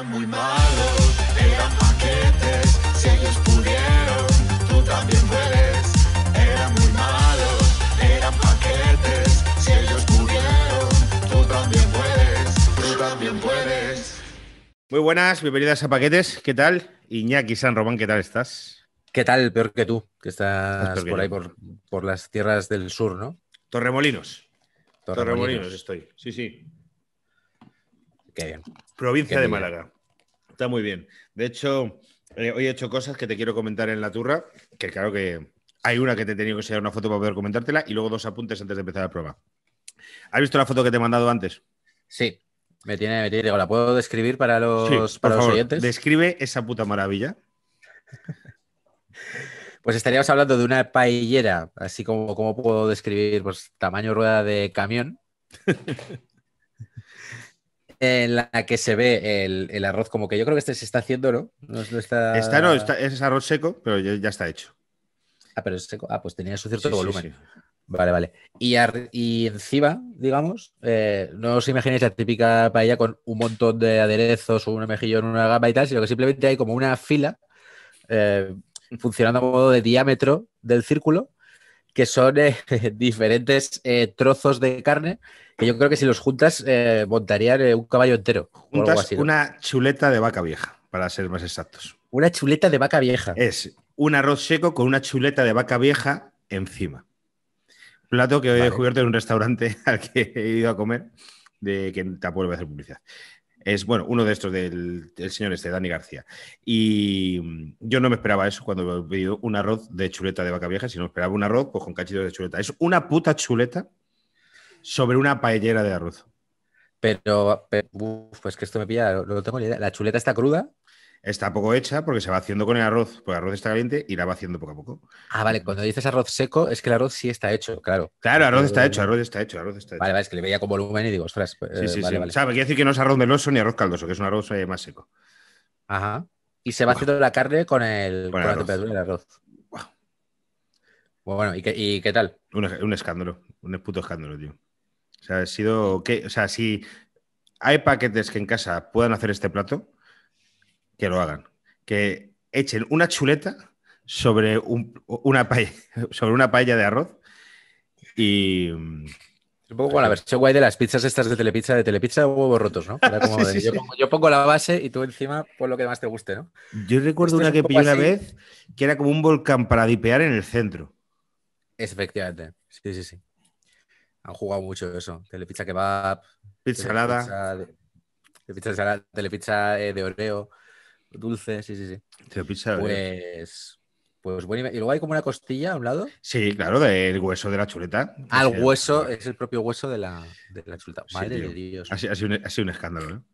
eran muy malos, eran paquetes, si ellos pudieron, tú también puedes. Eran muy malos, eran paquetes, si ellos pudieron, tú también puedes, tú también puedes. Muy buenas, bienvenidas a Paquetes, ¿qué tal? Iñaki San Román, ¿qué tal estás? ¿Qué tal? Peor que tú, que estás por ahí, por las tierras del sur, ¿no? Torremolinos estoy, sí. Qué bien. Provincia de Málaga. Está muy bien. De hecho, hoy he hecho cosas que te quiero comentar en la turra, que claro que hay una que te he tenido que enseñar una foto para poder comentártela y luego dos apuntes antes de empezar la prueba. ¿Has visto la foto que te he mandado antes? Sí, me tiene. ¿La puedo describir para los, sí, para los oyentes? Describe esa puta maravilla. Pues estaríamos hablando de una paellera, así como puedo describir, pues tamaño rueda de camión. En la que se ve el arroz, como que yo creo que este se está haciendo, ¿no? Es arroz seco, pero ya está hecho. Ah, pero es seco. Ah, pues tenía su cierto volumen. Sí. Vale. Y encima, digamos, no os imaginéis la típica paella con un montón de aderezos, un mejillón, una gamba y tal, sino que simplemente hay como una fila funcionando a modo de diámetro del círculo, que son diferentes trozos de carne, que yo creo que si los juntas montarían un caballo entero. Juntas así, ¿no? Una chuleta de vaca vieja, para ser más exactos. Una chuleta de vaca vieja. Es un arroz seco con una chuleta de vaca vieja encima. Plato que hoy he descubierto en un restaurante al que he ido a comer, de que tampoco voy a hacer publicidad. Es, bueno, uno de estos del señor Dani García. Y yo no me esperaba eso cuando he pedido un arroz de chuleta de vaca vieja, sino esperaba un arroz pues, con cachitos de chuleta. Es una puta chuleta sobre una paellera de arroz. Pero pues que esto me pilla, no tengo ni idea. ¿La chuleta está cruda? Está poco hecha porque se va haciendo con el arroz, porque el arroz está caliente y la va haciendo poco a poco. Ah, vale, cuando dices arroz seco es que el arroz sí está hecho, claro. Claro, arroz está hecho. Vale, es que le veía con volumen y digo, ostras, vale. O sea, quiere decir que no es arroz meloso ni arroz caldoso, que es un arroz más seco. Ajá. Y se va haciendo la carne con la temperatura del arroz. Wow. Bueno, ¿y qué tal? Un escándalo, un puto escándalo, tío. O sea, ha sido... O sea, si hay paquetes que en casa puedan hacer este plato... Que lo hagan. Que echen una chuleta sobre una paella de arroz y... Un poco con la versión guay de las pizzas estas de Telepizza, huevos rotos, ¿no? Era como sí. Yo pongo la base y tú encima pon lo que más te guste, ¿no? Yo recuerdo una que pillé una vez que era como un volcán para dipear en el centro. Efectivamente. Sí. Han jugado mucho eso. Telepizza kebab. Pizza salada. Telepizza de Oreo. Dulce, sí. Telepizza, pues bueno, y luego hay como una costilla a un lado. Sí, claro, del hueso de la chuleta. El hueso, es el propio hueso de la chuleta. Madre de Dios. Ha sido un escándalo, ¿no?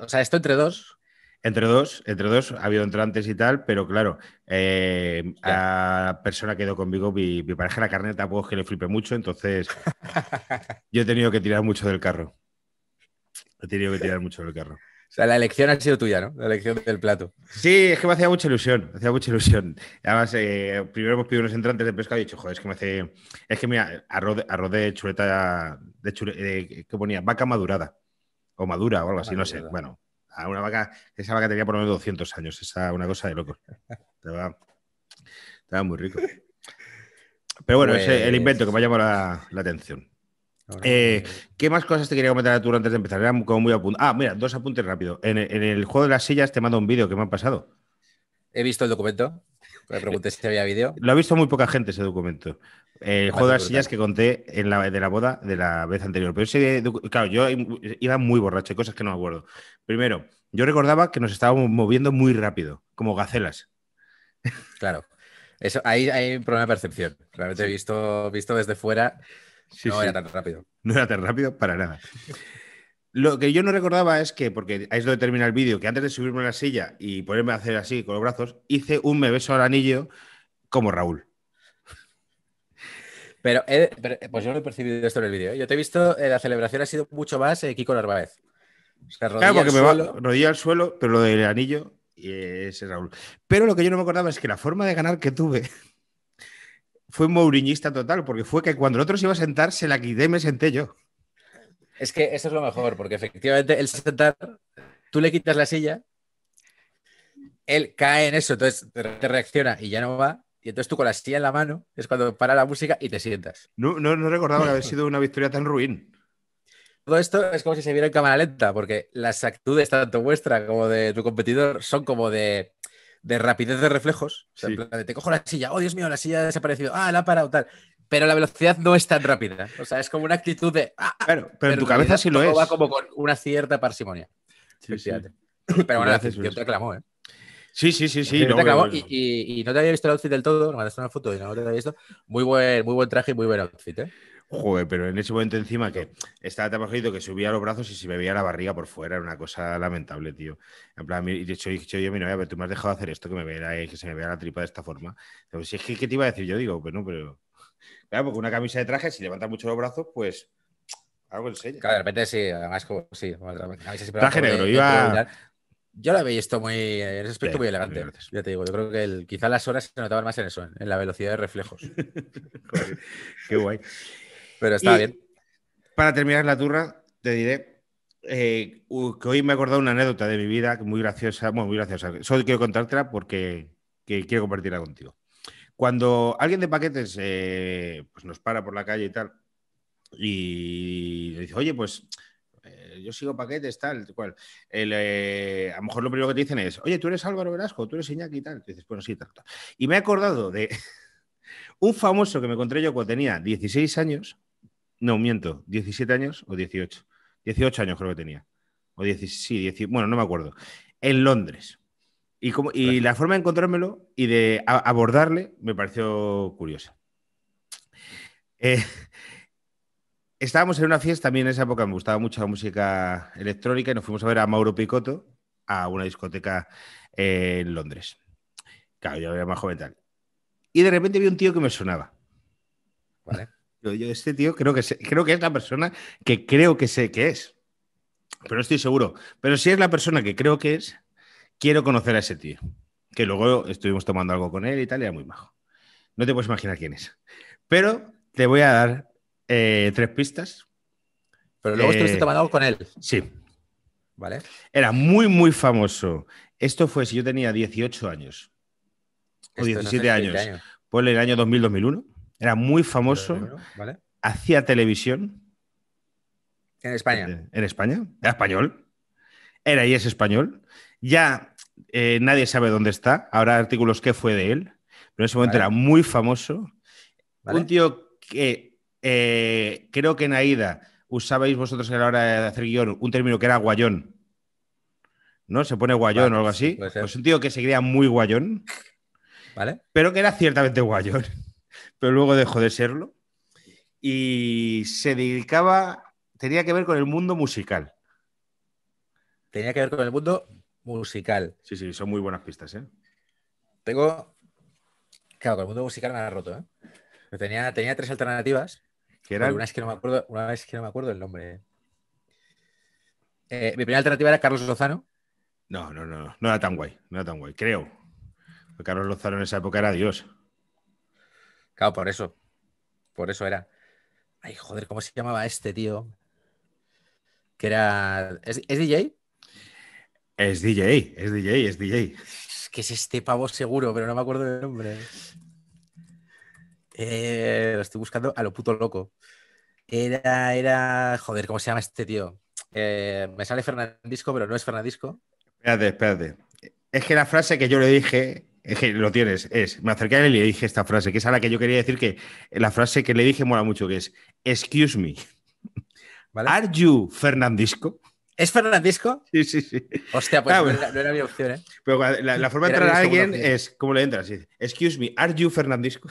O sea, esto entre dos. Entre dos, ha habido entrantes y tal, pero claro, a la persona que quedó conmigo, mi pareja, la carne tampoco es que le flipe mucho, entonces yo he tenido que tirar mucho del carro. O sea, la elección ha sido tuya, ¿no? La elección del plato. Sí, es que me hacía mucha ilusión. Además, primero hemos pedido unos entrantes de pescado y he dicho, joder, mira, arroz de chuleta... ¿Qué ponía? Vaca madurada. O madura o algo así, no sé. Bueno, a una vaca... Esa vaca tenía por lo menos 200 años. Esa una cosa de locos. Estaba muy rico. Pero bueno, pues... es el invento que me ha llamado la atención. ¿Qué más cosas te quería comentar a tú antes de empezar? Era como muy apuntado. Ah, mira, dos apuntes rápido. En el juego de las sillas te mando un vídeo que me han pasado. He visto el documento. Me pregunté si había vídeo. Lo ha visto muy poca gente ese documento. El juego de las sillas que conté de la boda de la vez anterior. Pero ese, claro, yo iba muy borracho, hay cosas que no me acuerdo. Primero, yo recordaba que nos estábamos moviendo muy rápido, como gacelas. Claro. Eso, ahí hay un problema de percepción. Realmente he visto desde fuera... No era tan rápido. No era tan rápido para nada. Lo que yo no recordaba es que, porque ahí es donde termina el vídeo, que antes de subirme a la silla y ponerme a hacer así con los brazos, hice un me beso al anillo como Raúl. Pero pues yo no he percibido esto en el vídeo. Yo te he visto, la celebración ha sido mucho más Kiko Narváez. O sea, claro, porque rodilla al suelo, pero lo del anillo y ese Raúl. Pero lo que yo no me acordaba es que la forma de ganar que tuve... Fue mouriñista total, porque fue que cuando el otro se iba a sentar, se la quité y me senté yo. Es que eso es lo mejor, porque efectivamente el sentar tú le quitas la silla, él cae en eso, entonces te reacciona y ya no va. Y entonces tú con la silla en la mano es cuando para la música y te sientas. No recordaba que había sido una victoria tan ruin. Todo esto es como si se viera en cámara lenta, porque las actitudes tanto vuestra como de tu competidor son como de rapidez de reflejos. O sea, sí. En plan de, te cojo la silla, oh Dios mío, la silla ha desaparecido, ah, la ha parado, tal. Pero la velocidad no es tan rápida. O sea, es como una actitud de... Ah, claro, pero en tu cabeza sí lo es. Va como con una cierta parsimonia. Sí, sí. Pero bueno, la afición te aclamó, ¿eh? Sí. Y no te había visto el outfit del todo, me mandaste una foto y no te había visto. Muy buen traje y muy buen outfit, ¿eh? Joder, pero en ese momento encima que estaba tan bajito que subía los brazos y se me veía la barriga por fuera, era una cosa lamentable, tío. En plan, he dicho yo, mira, pero tú me has dejado hacer esto, que se me vea la tripa de esta forma. Pero si es que, ¿qué te iba a decir? Yo digo, pues no, pero... Claro, porque una camisa de traje, si levantas mucho los brazos, pues... Algo enseña. Claro, de repente sí, además, sí. Traje negro, iba... Yo la había visto muy, en ese aspecto, muy elegante. Ya te digo, yo creo que quizá las horas se notaban más en eso, en la velocidad de reflejos. Joder, qué guay. Pero estaba bien. Para terminar la turra, te diré que hoy me he acordado una anécdota de mi vida muy graciosa. Bueno, muy graciosa. Solo quiero contártela porque quiero compartirla contigo. Cuando alguien de paquetes pues nos para por la calle y tal, y le dice, oye, pues... yo sigo paquetes, tal, cual. A lo mejor lo primero que te dicen es, oye, tú eres Álvaro Velasco, tú eres Iñaki y tal. Y dices, bueno, sí, tal. Y me he acordado de un famoso que me encontré yo cuando tenía 16 años, no, miento, 17 años o 18. 18 años creo que tenía. O 17, bueno, no me acuerdo. En Londres. Y la forma de encontrármelo y de abordarle me pareció curiosa. Estábamos en una fiesta, a mí en esa época me gustaba mucho la música electrónica y nos fuimos a ver a Mauro Picotto a una discoteca en Londres. Claro, yo era más joven tal. Y de repente vi un tío que me sonaba. ¿Vale? Yo este tío creo que es la persona que creo que sé que es. Pero no estoy seguro. Pero si es la persona que creo que es, quiero conocer a ese tío. Que luego estuvimos tomando algo con él y tal, y era muy majo. No te puedes imaginar quién es. Pero te voy a dar... 3 pistas. Pero luego estuviste tomando algo con él. Sí. Vale. Era muy, muy famoso. Esto fue si yo tenía 18 años. O 17 años. Ponle el año 2000-2001. Era muy famoso. ¿Vale? Hacía televisión. En España. En España. Era español. Era y es español. Ya nadie sabe dónde está. Habrá artículos qué fue de él. Pero en ese momento era muy famoso. ¿Vale? Un tío que... creo que en AIDA usabais vosotros a la hora de hacer guión un término que era guayón, ¿no? Se pone guayón, vale, o algo así. Pues un tío que se creía muy guayón, ¿vale? Pero que era ciertamente guayón, pero luego dejó de serlo y se dedicaba, tenía que ver con el mundo musical. Sí, son muy buenas pistas, ¿eh? Claro, con el mundo musical me ha roto, ¿eh? Tenía 3 alternativas. Una vez que no me acuerdo el nombre. Mi primera alternativa era Carlos Lozano. No. No era tan guay, creo. Porque Carlos Lozano en esa época era Dios. Claro, por eso. Por eso era. Ay, joder, ¿cómo se llamaba este tío? Que era... ¿Es DJ? Es DJ. Es que es este pavo seguro, pero no me acuerdo del nombre. Lo estoy buscando a lo puto loco. Era... Joder, ¿cómo se llama este tío? Me sale Fernandisco, pero no es Fernandisco. Espérate. Es que la frase que yo le dije, es que lo tienes, es... Me acerqué a él y le dije esta frase, que es a la que yo quería decir, que la frase que le dije mola mucho, que es... Excuse me. ¿Vale? Are you Fernandisco? ¿Es Fernandisco? Sí. Hostia, pues claro, no era mi opción, ¿eh? Pero la forma de entrar a alguien es como le entras. Excuse me, are you Fernandisco?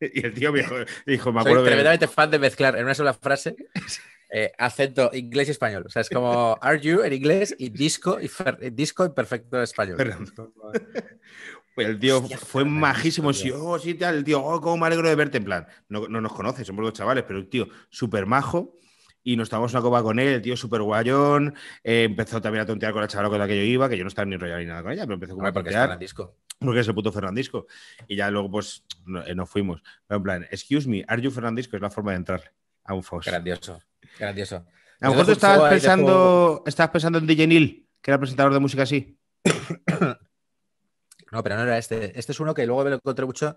Y el tío me dijo, me acuerdo. Soy tremendamente fan de mezclar en una sola frase acento inglés y español. O sea, es como are you en inglés y disco en perfecto español. Pues el tío fue majísimo. Sí, tal. El tío, cómo me alegro de verte. En plan, no nos conoces, somos los chavales, pero el tío súper majo. Y nos tomamos una copa con él, el tío súper guayón. Empezó también a tontear con la chavala con la que yo iba, que yo no estaba ni enrollado ni nada con ella, pero empezó como a tontear. Porque es el puto Fernandisco. Y ya luego, pues, nos fuimos. Pero en plan, excuse me, are you Fernandisco? Es la forma de entrar a un Fox. Grandioso. A lo mejor tú estabas pensando en DJ Neil, que era el presentador de música así. No, pero no era este. Este es uno que luego me lo encontré mucho.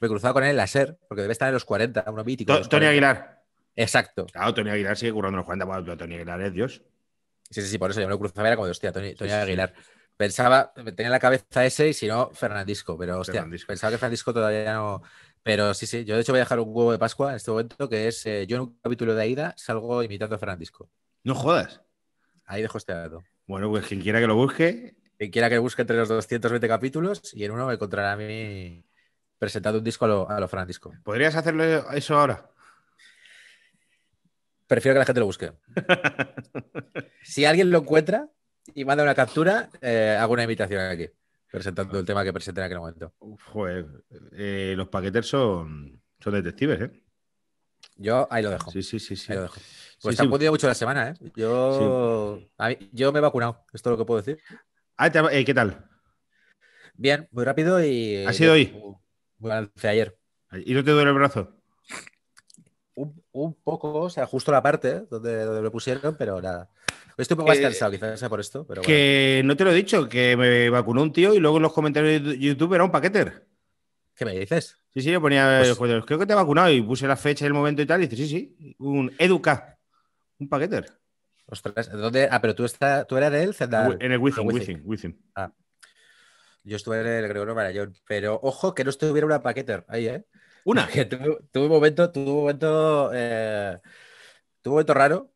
Me he cruzado con él en la SER, porque debe estar en los 40, uno mítico. Tony Aguilar. Exacto. Claro, Tony Aguilar sigue currando los 40. Bueno, Tony Aguilar es Dios. Sí, sí, sí, por eso yo me lo cruzaba, era como de hostia, Tony Aguilar. Pensaba, tenía la cabeza ese y si no, Fernandisco, pero hostia, Fernandisco. Pensaba que Fernandisco todavía no. Pero sí, sí, yo de hecho voy a dejar un huevo de Pascua en este momento, que es yo en un capítulo de Aida salgo imitando a Fernandisco. No jodas. Ahí dejo este dato. Bueno, pues quien quiera que lo busque. Quien quiera que lo busque entre los 220 capítulos y en uno me encontrará a mí presentando un disco a lo Fernandisco. ¿Podrías hacerlo eso ahora? Prefiero que la gente lo busque. Si alguien lo encuentra y manda una captura, hago una invitación aquí, presentando el tema que presenté en aquel momento. Uf, joder, los paqueteros son detectives, ¿eh? Yo ahí lo dejo. Sí. Ahí lo dejo. Pues sí, te han podido mucho la semana, ¿eh? Yo me he vacunado, esto es lo que puedo decir. ¿Qué tal? Bien, muy rápido y... ¿Ha sido hoy? Bueno, fue ayer. ¿Y no te duele el brazo? Un poco, o sea, justo la parte donde lo pusieron, pero nada. Estoy un poco más cansado, quizás sea por esto. Pero que bueno. No te lo he dicho, que me vacunó un tío y luego en los comentarios de YouTube era un paqueter. ¿Qué me dices? Sí, yo ponía, pues, creo que te he vacunado y puse la fecha, el momento y tal, y dices, sí, un Educa, un paqueter. Ostras, ¿dónde? Ah, pero tú eras de él, Zendal. En el Wizzing. Ah. Yo estuve en el Gregorio Marañón, pero ojo que no estuviera una paqueter ahí, ¿eh? Una. Que tuve un momento raro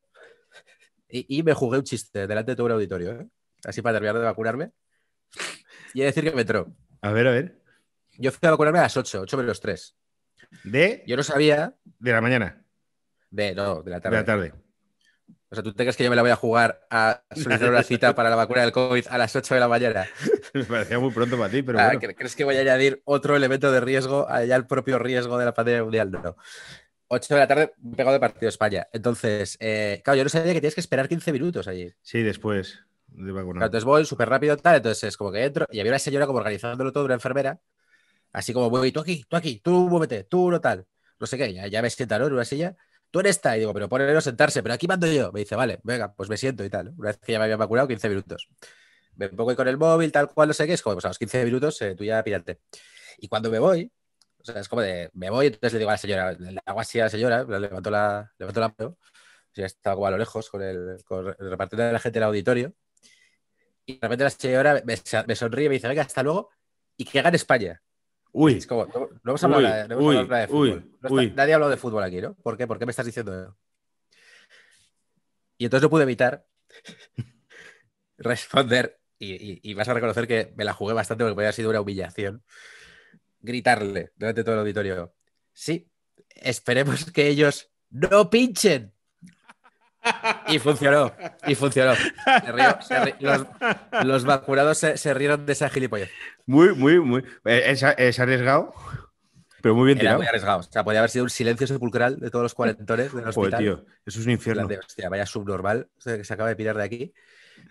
y me jugué un chiste delante de todo el auditorio, ¿eh? Así para terminar de vacunarme. Y he de decir que me entró. A ver. Yo fui a vacunarme a las 8:03. ¿De? Yo no sabía. ¿De la mañana? No, de la tarde. De la tarde. O sea, ¿tú te crees que yo me la voy a jugar a solicitar una cita para la vacuna del COVID a las 8 de la mañana? Me parecía muy pronto para ti, pero bueno. ¿Crees que voy a añadir otro elemento de riesgo allá al propio riesgo de la pandemia mundial? No. 8 de la tarde, pegado de partido España. Entonces, claro, yo no sabía que tienes que esperar 15 minutos allí. Sí, después de vacunar. Claro, entonces voy súper rápido, tal, entonces es como que entro y había una señora como organizándolo todo, una enfermera, así como, voy, tú aquí, tú muévete, tú no tal, no sé qué, ya me sientan, ¿no?, en una silla. Tú eres esta, y digo, pero ponelo a sentarse, pero aquí mando yo. Me dice, vale, venga, pues me siento y tal. Una vez que ya me había vacunado, 15 minutos. Me pongo ahí con el móvil, tal cual, no sé qué. Es como, pues a los 15 minutos tú ya pírate. Y cuando me voy, o sea, es como de, me voy, entonces le digo a la señora, le hago así a la señora, levantó la mano, ya estaba como a lo lejos con el repartidor de la gente del auditorio. Y de repente la señora me sonríe y me dice, venga, hasta luego, y que haga en España. Uy, es como, no hemos hablado nada de fútbol. Nadie ha hablado de fútbol aquí, ¿no? ¿Por qué? ¿Por qué me estás diciendo eso? Y entonces no pude evitar responder, y vas a reconocer que me la jugué bastante porque me había sido una humillación, gritarle durante todo el auditorio, sí, esperemos que ellos no pinchen. Y funcionó. Los vacunados se rieron de esa gilipollez. Muy. Es arriesgado, pero muy bien tirado. Era muy arriesgado. O sea, podía haber sido un silencio sepulcral de todos los cuarentones del hospital. Tío, eso es un infierno. Hostia, vaya subnormal, o sea, que se acaba de pirar de aquí.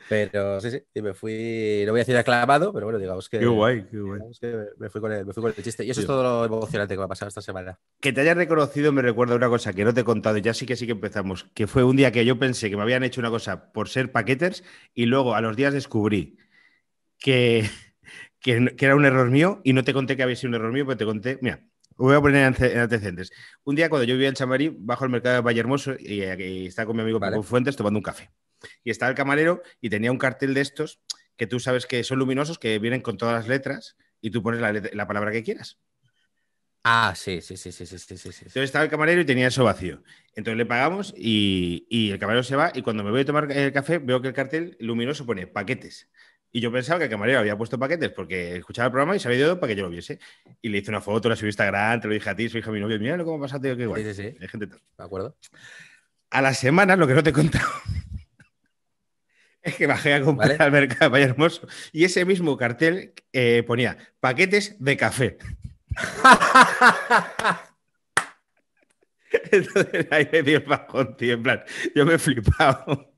Pero sí, y me fui, no voy a decir aclamado, pero bueno, digamos que... Qué guay. Que me fui con el chiste. Y eso es todo lo emocionante que me ha pasado esta semana. Que te hayas reconocido me recuerda una cosa que no te he contado, y ya sí que empezamos, que fue un día que yo pensé que me habían hecho una cosa por ser paqueters, y luego a los días descubrí que era un error mío, y no te conté que había sido un error mío, pero te conté... Mira, voy a poner en antecedentes. Un día cuando yo vivía en Chamberí, bajo el mercado de Vallehermoso, y estaba con mi amigo Paco Fuentes tomando un café. Y estaba el camarero y tenía un cartel de estos que tú sabes que son luminosos, que vienen con todas las letras y tú pones la palabra que quieras. Ah, sí. Entonces estaba el camarero y tenía eso vacío. Entonces le pagamos y el camarero se va, y cuando me voy a tomar el café veo que el cartel luminoso pone paquetes. Y yo pensaba que el camarero había puesto paquetes porque escuchaba el programa y se había ido para que yo lo viese. Y le hice una foto, la subí a Instagram, te lo dije a ti, soy hija de mi novio. Mira cómo pasa, tío, qué guay. Sí. Hay gente tal. ¿De acuerdo? A las semanas, lo que no te he contado... Es que bajé a comprar al mercado de Vallehermoso y ese mismo cartel ponía paquetes de café. Entonces ahí me dio el bajón, tío, en plan, yo me he flipado.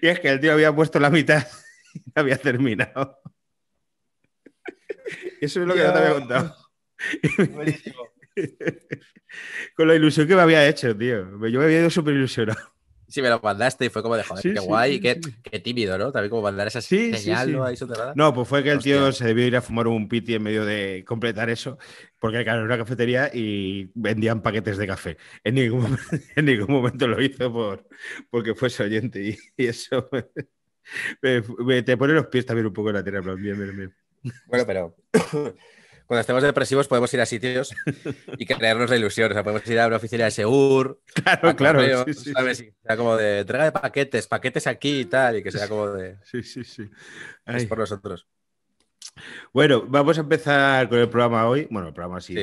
Y es que el tío había puesto la mitad y no había terminado. Eso es lo que no te había contado. Buenísimo. Con la ilusión que me había hecho, tío. Yo me había ido súper ilusionado. Sí, me lo mandaste y fue como de joder, sí, qué guay, sí, qué, sí. Qué tímido, ¿no? También como mandar esa señal, ¿no? Ahí soterrada. No, pues fue que el tío se debió ir a fumar un piti en medio de completar eso, porque claro, era una cafetería y vendían paquetes de café. En ningún momento lo hizo porque fuese oyente y eso te pone los pies también un poco en la tierra. Bien. Bueno, pero... Cuando estemos depresivos podemos ir a sitios y crearnos la ilusión. O sea, podemos ir a una oficina de Segur. Claro. Sí. O sea, como de entrega de paquetes aquí y tal. Y que sea como de... Sí. Ay. Es por nosotros. Bueno, vamos a empezar con el programa hoy. Bueno, el programa sí.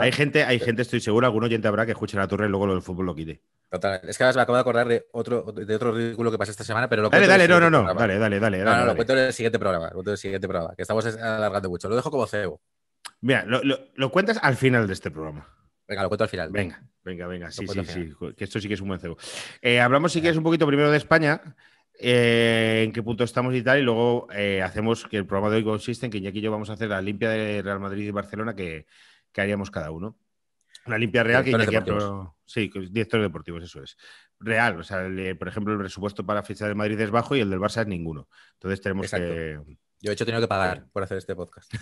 Hay gente, estoy seguro, algún oyente habrá que escuche La Turra y luego lo del fútbol lo quite. Total. Es que ahora me acabo de acordar de otro ridículo que pasó esta semana, pero lo cuento. Dale, lo cuento en el siguiente programa. Que estamos alargando mucho. Lo dejo como cebo. Mira, lo cuentas al final de este programa. Venga, lo cuento al final. Venga. Sí. Que esto sí que es un buen cebo. Hablamos, si quieres, un poquito primero de España. En qué punto estamos y tal, y luego hacemos que el programa de hoy consiste en que Iñaki y yo vamos a hacer la limpia de Real Madrid y Barcelona que haríamos cada uno. Una limpia real directores que Iñaki aprobó. Sí, directores deportivos, eso es. Real, o sea, por ejemplo, el presupuesto para fichar del Madrid es bajo y el del Barça es ninguno. Entonces tenemos que... Yo, de hecho, he tenido que pagar por hacer este podcast.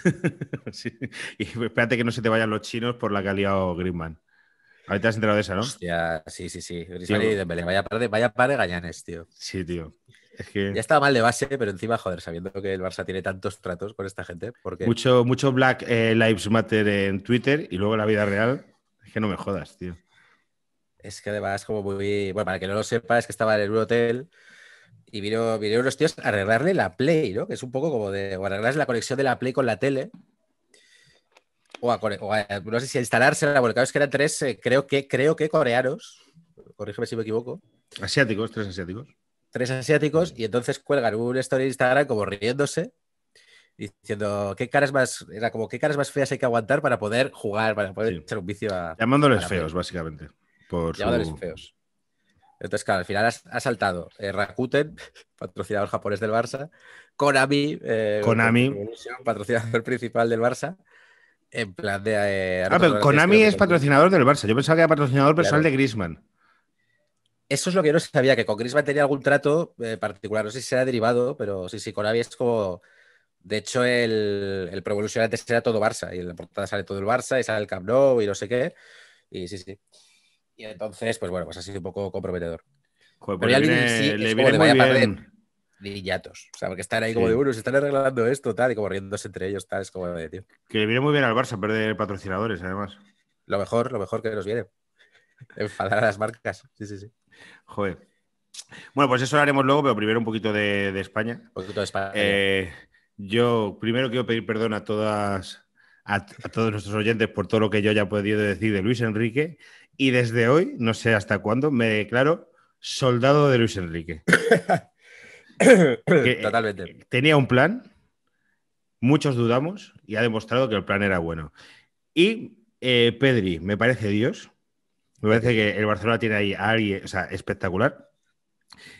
Sí. Y espérate que no se te vayan los chinos por la que ha liado Griezmann. Ahorita has enterado de esa, ¿no? Hostia, sí. Griezmann y Dembélé. Vaya par de gañanes, tío. Sí, tío. Es que... Ya estaba mal de base, pero encima, joder, sabiendo que el Barça tiene tantos tratos con esta gente. Porque... Mucho Black Lives Matter en Twitter y luego la vida real. Es que no me jodas, tío. Es que además como muy... Bueno, para que no lo sepa, es que estaba en un hotel y vinieron unos tíos a arreglarle la Play, ¿no? Que es un poco como de... O arreglarle la conexión de la Play con la tele... O a, no sé si a instalársela, porque claro, es que eran tres, creo que coreanos, corrígeme si me equivoco. Tres asiáticos. Y entonces cuelgan un story en Instagram como riéndose, diciendo qué caras más feas hay que aguantar para poder jugar, para poder echar un vicio a... Llamándoles feos, básicamente. Llamándoles feos. Entonces, claro, al final ha saltado Rakuten, patrocinador japonés del Barça, Konami. Patrocinador principal del Barça. En plan de... pero Konami es patrocinador del Barça. Yo pensaba que era patrocinador personal de Griezmann. Eso es lo que yo no sabía, que con Griezmann tenía algún trato particular. No sé si será derivado, pero sí, Konami es como... De hecho, el Pro Evolution antes era todo Barça. Y en la portada sale todo el Barça y sale el Camp Nou y no sé qué. Y sí. Y entonces, pues bueno, pues ha sido un poco comprometedor. Joder, pero ya le viene muy bien. Niñatos, o sea, porque están ahí como de uno, se están arreglando esto, tal, y como riéndose entre ellos, tal, es como de tío. Que le viene muy bien al Barça perder patrocinadores, además. Lo mejor que nos viene. Enfadar a las marcas. Sí. Joder. Bueno, pues eso lo haremos luego, pero primero un poquito de España. Un poquito de España. Yo primero quiero pedir perdón a todos nuestros oyentes por todo lo que yo haya podido decir de Luis Enrique, y desde hoy, no sé hasta cuándo, me declaro soldado de Luis Enrique. Totalmente. Tenía un plan, muchos dudamos y ha demostrado que el plan era bueno. Y Pedri, me parece Dios. Me parece que el Barcelona tiene ahí a alguien, o sea, espectacular.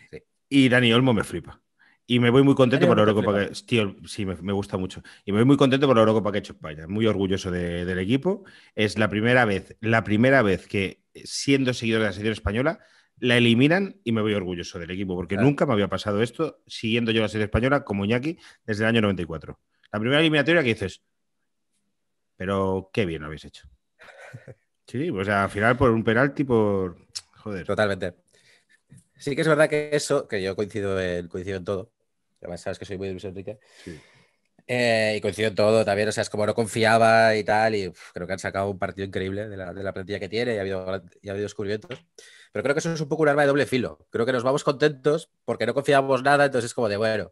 Sí. Y Dani Olmo me flipa. Y me voy muy contento por la Eurocopa que... Tío, sí, me gusta mucho. Y me voy muy contento por la Eurocopa que ha hecho España. Muy orgulloso del equipo. Es la primera vez que, siendo seguidor de la selección española, la eliminan y me voy orgulloso del equipo, porque nunca me había pasado esto siguiendo yo la selección española como Iñaki desde el año 94. La primera eliminatoria que dices, pero qué bien lo habéis hecho. Sí, pues al final por un penalti, por... Joder. Totalmente. Sí que es verdad que eso, que yo coincido en todo. Además sabes que soy muy de Luis Enrique. Sí. Y coincido en todo también, o sea, es como no confiaba y tal, y creo que han sacado un partido increíble de la plantilla que tiene, y ha habido descubrimientos, pero creo que eso es un poco un arma de doble filo. Creo que nos vamos contentos porque no confiábamos nada, entonces es como de bueno,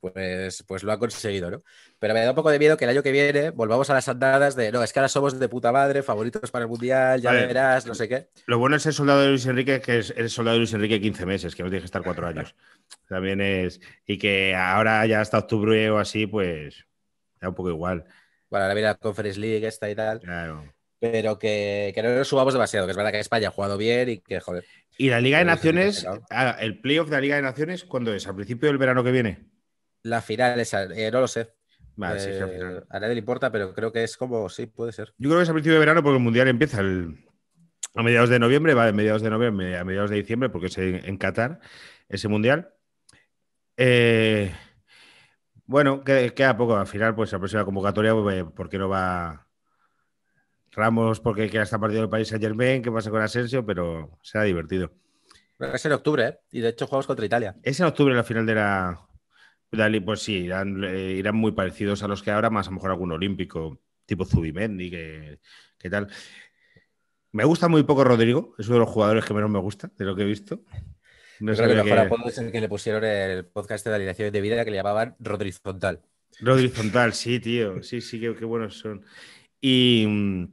pues lo ha conseguido, ¿no? Pero me da un poco de miedo que el año que viene volvamos a las andadas de no, es que ahora somos de puta madre, favoritos para el Mundial, ya verás, no sé qué. Lo bueno es ser soldado de Luis Enrique, es que eres soldado de Luis Enrique 15 meses, que no tienes que estar 4 años. También es... Y que ahora ya hasta octubre o así, pues da un poco igual. Bueno, ahora viene la Conference League esta y tal. Claro. Pero que no nos subamos demasiado, que es verdad que España ha jugado bien y que, joder... ¿Y la Liga de Naciones, el playoff de la Liga de Naciones, cuándo es? ¿Al principio del verano que viene? La final esa, no lo sé. Vale, sí, es la final. A nadie le importa, pero creo que es como... Sí, puede ser. Yo creo que es a principio de verano porque el Mundial empieza el a mediados de noviembre, vale, a mediados de diciembre, porque es en Qatar ese mundial. Bueno, queda poco. Al final, pues la próxima convocatoria, pues, ¿por qué no va Ramos? Porque queda esta partida del Paris Saint-Germain. ¿Qué pasa con Asensio? Pero será divertido. Es en octubre, ¿eh? Y de hecho jugamos contra Italia. Es en octubre la final de la... Pues sí, irán muy parecidos a los que ahora, más a lo mejor algún olímpico, tipo Zubimendi, que tal. Me gusta muy poco Rodrigo, es uno de los jugadores que menos me gusta, de lo que he visto. No creo que lo mejor es el que le pusieron el podcast de alineaciones de vida, que le llamaban Rodrizontal. Rodrizontal, sí, tío. Sí, qué buenos son. Y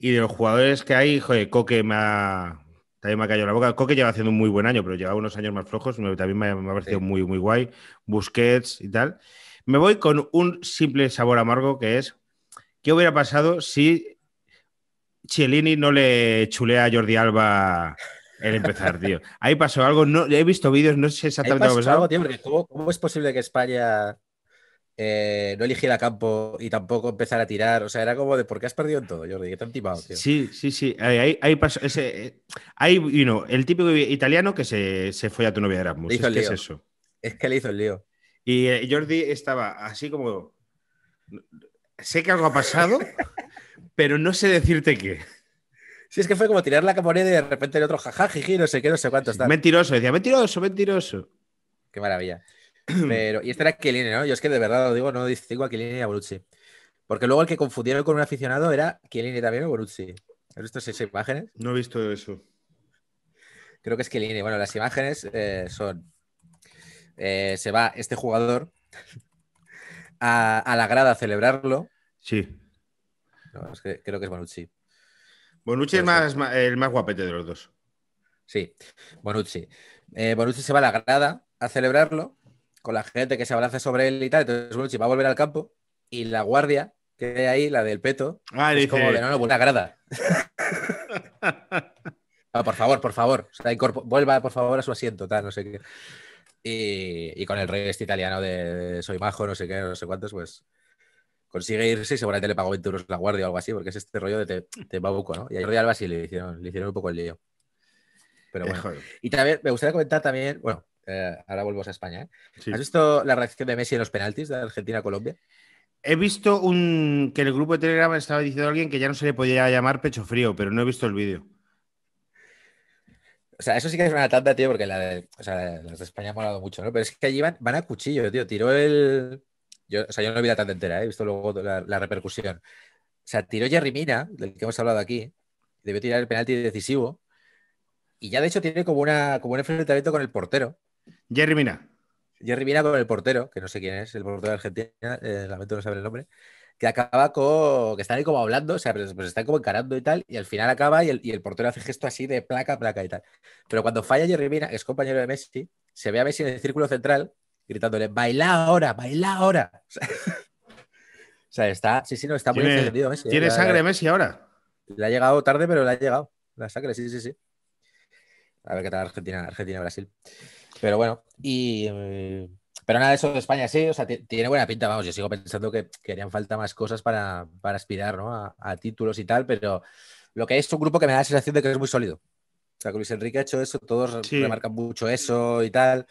de los jugadores que hay, joder, Coque también me ha caído la boca. Coque lleva haciendo un muy buen año, pero lleva unos años más flojos. También me ha parecido muy, muy guay. Busquets y tal. Me voy con un simple sabor amargo, que es ¿qué hubiera pasado si Chiellini no le chulea a Jordi Alba el empezar, tío? Ahí pasó algo. No, he visto vídeos, no sé exactamente lo que pasó. Tío, porque ¿cómo es posible que España no eligiera campo y tampoco empezara a tirar? O sea, era como de ¿por qué has perdido en todo, Jordi? Que te han timado, tío. Sí. Ahí pasó. El típico italiano que se fue a tu novia de Erasmus. Es que es eso. Es que le hizo el lío. Y Jordi estaba así como... Sé que algo ha pasado, pero no sé decirte qué. Sí, es que fue como tirar la caponera y de repente el otro jaja, jiji, no sé qué, no sé cuánto está. Mentiroso, decía, mentiroso. Qué maravilla. Pero, y este era Chiellini, ¿no? Yo es que de verdad lo digo, no distingo a Chiellini y a Bonucci. Porque luego el que confundieron con un aficionado era Chiellini también o Bonucci. ¿Has visto esas imágenes? No he visto eso. Creo que es Chiellini. Bueno, las imágenes son... se va este jugador a la grada a celebrarlo. Sí. No, es que creo que es Bonucci. Bonucci es el más guapete de los dos. Sí, Bonucci. Bonucci se va a la grada a celebrarlo con la gente que se abraza sobre él y tal. Entonces Bonucci va a volver al campo y la guardia que hay ahí, la del peto, es como de no, buena grada. No, por favor. O sea, vuelva, por favor, a su asiento, tal, no sé qué. Y con el rey este italiano de soy majo, no sé qué, no sé cuántos, pues consigue irse y seguramente le pagó 20 euros la guardia o algo así, porque es este rollo de te babuco, ¿no? Y a Jordi Alba sí le hicieron un poco el lío. Pero bueno. Y también me gustaría comentar también, bueno, ahora volvemos a España, ¿eh? Sí. ¿Has visto la reacción de Messi en los penaltis de Argentina-Colombia? He visto que en el grupo de Telegram estaba diciendo a alguien que ya no se le podía llamar pecho frío, pero no he visto el vídeo. O sea, eso sí que es una tanda, tío, porque las de España han molado mucho, ¿no? Pero es que allí van a cuchillo, tío. Yo no vi la tanda entera, ¿eh? He visto luego la repercusión. O sea, tiró Yerry Mina, del que hemos hablado aquí. Debió tirar el penalti decisivo. Y ya, de hecho, tiene como un enfrentamiento con el portero. Yerry Mina. Yerry Mina con el portero, que no sé quién es, el portero de Argentina, lamento no saber el nombre, que acaba que están ahí como hablando, o sea, pues están como encarando y tal, y al final acaba y el portero hace gesto así de placa, placa y tal. Pero cuando falla Yerry Mina, que es compañero de Messi, se ve a Messi en el círculo central gritándole, ¡baila ahora! O sea, está muy encendido Messi. Tiene sangre Messi ahora. Le ha llegado tarde, pero le ha llegado la sangre, sí. A ver qué tal Argentina-Brasil. Pero bueno, Pero nada, eso de España sí, o sea, tiene buena pinta, vamos, yo sigo pensando que harían falta más cosas para aspirar, ¿no? A títulos y tal, pero lo que es un grupo que me da la sensación de que es muy sólido. O sea, que Luis Enrique ha hecho eso, todos remarcan mucho eso y tal.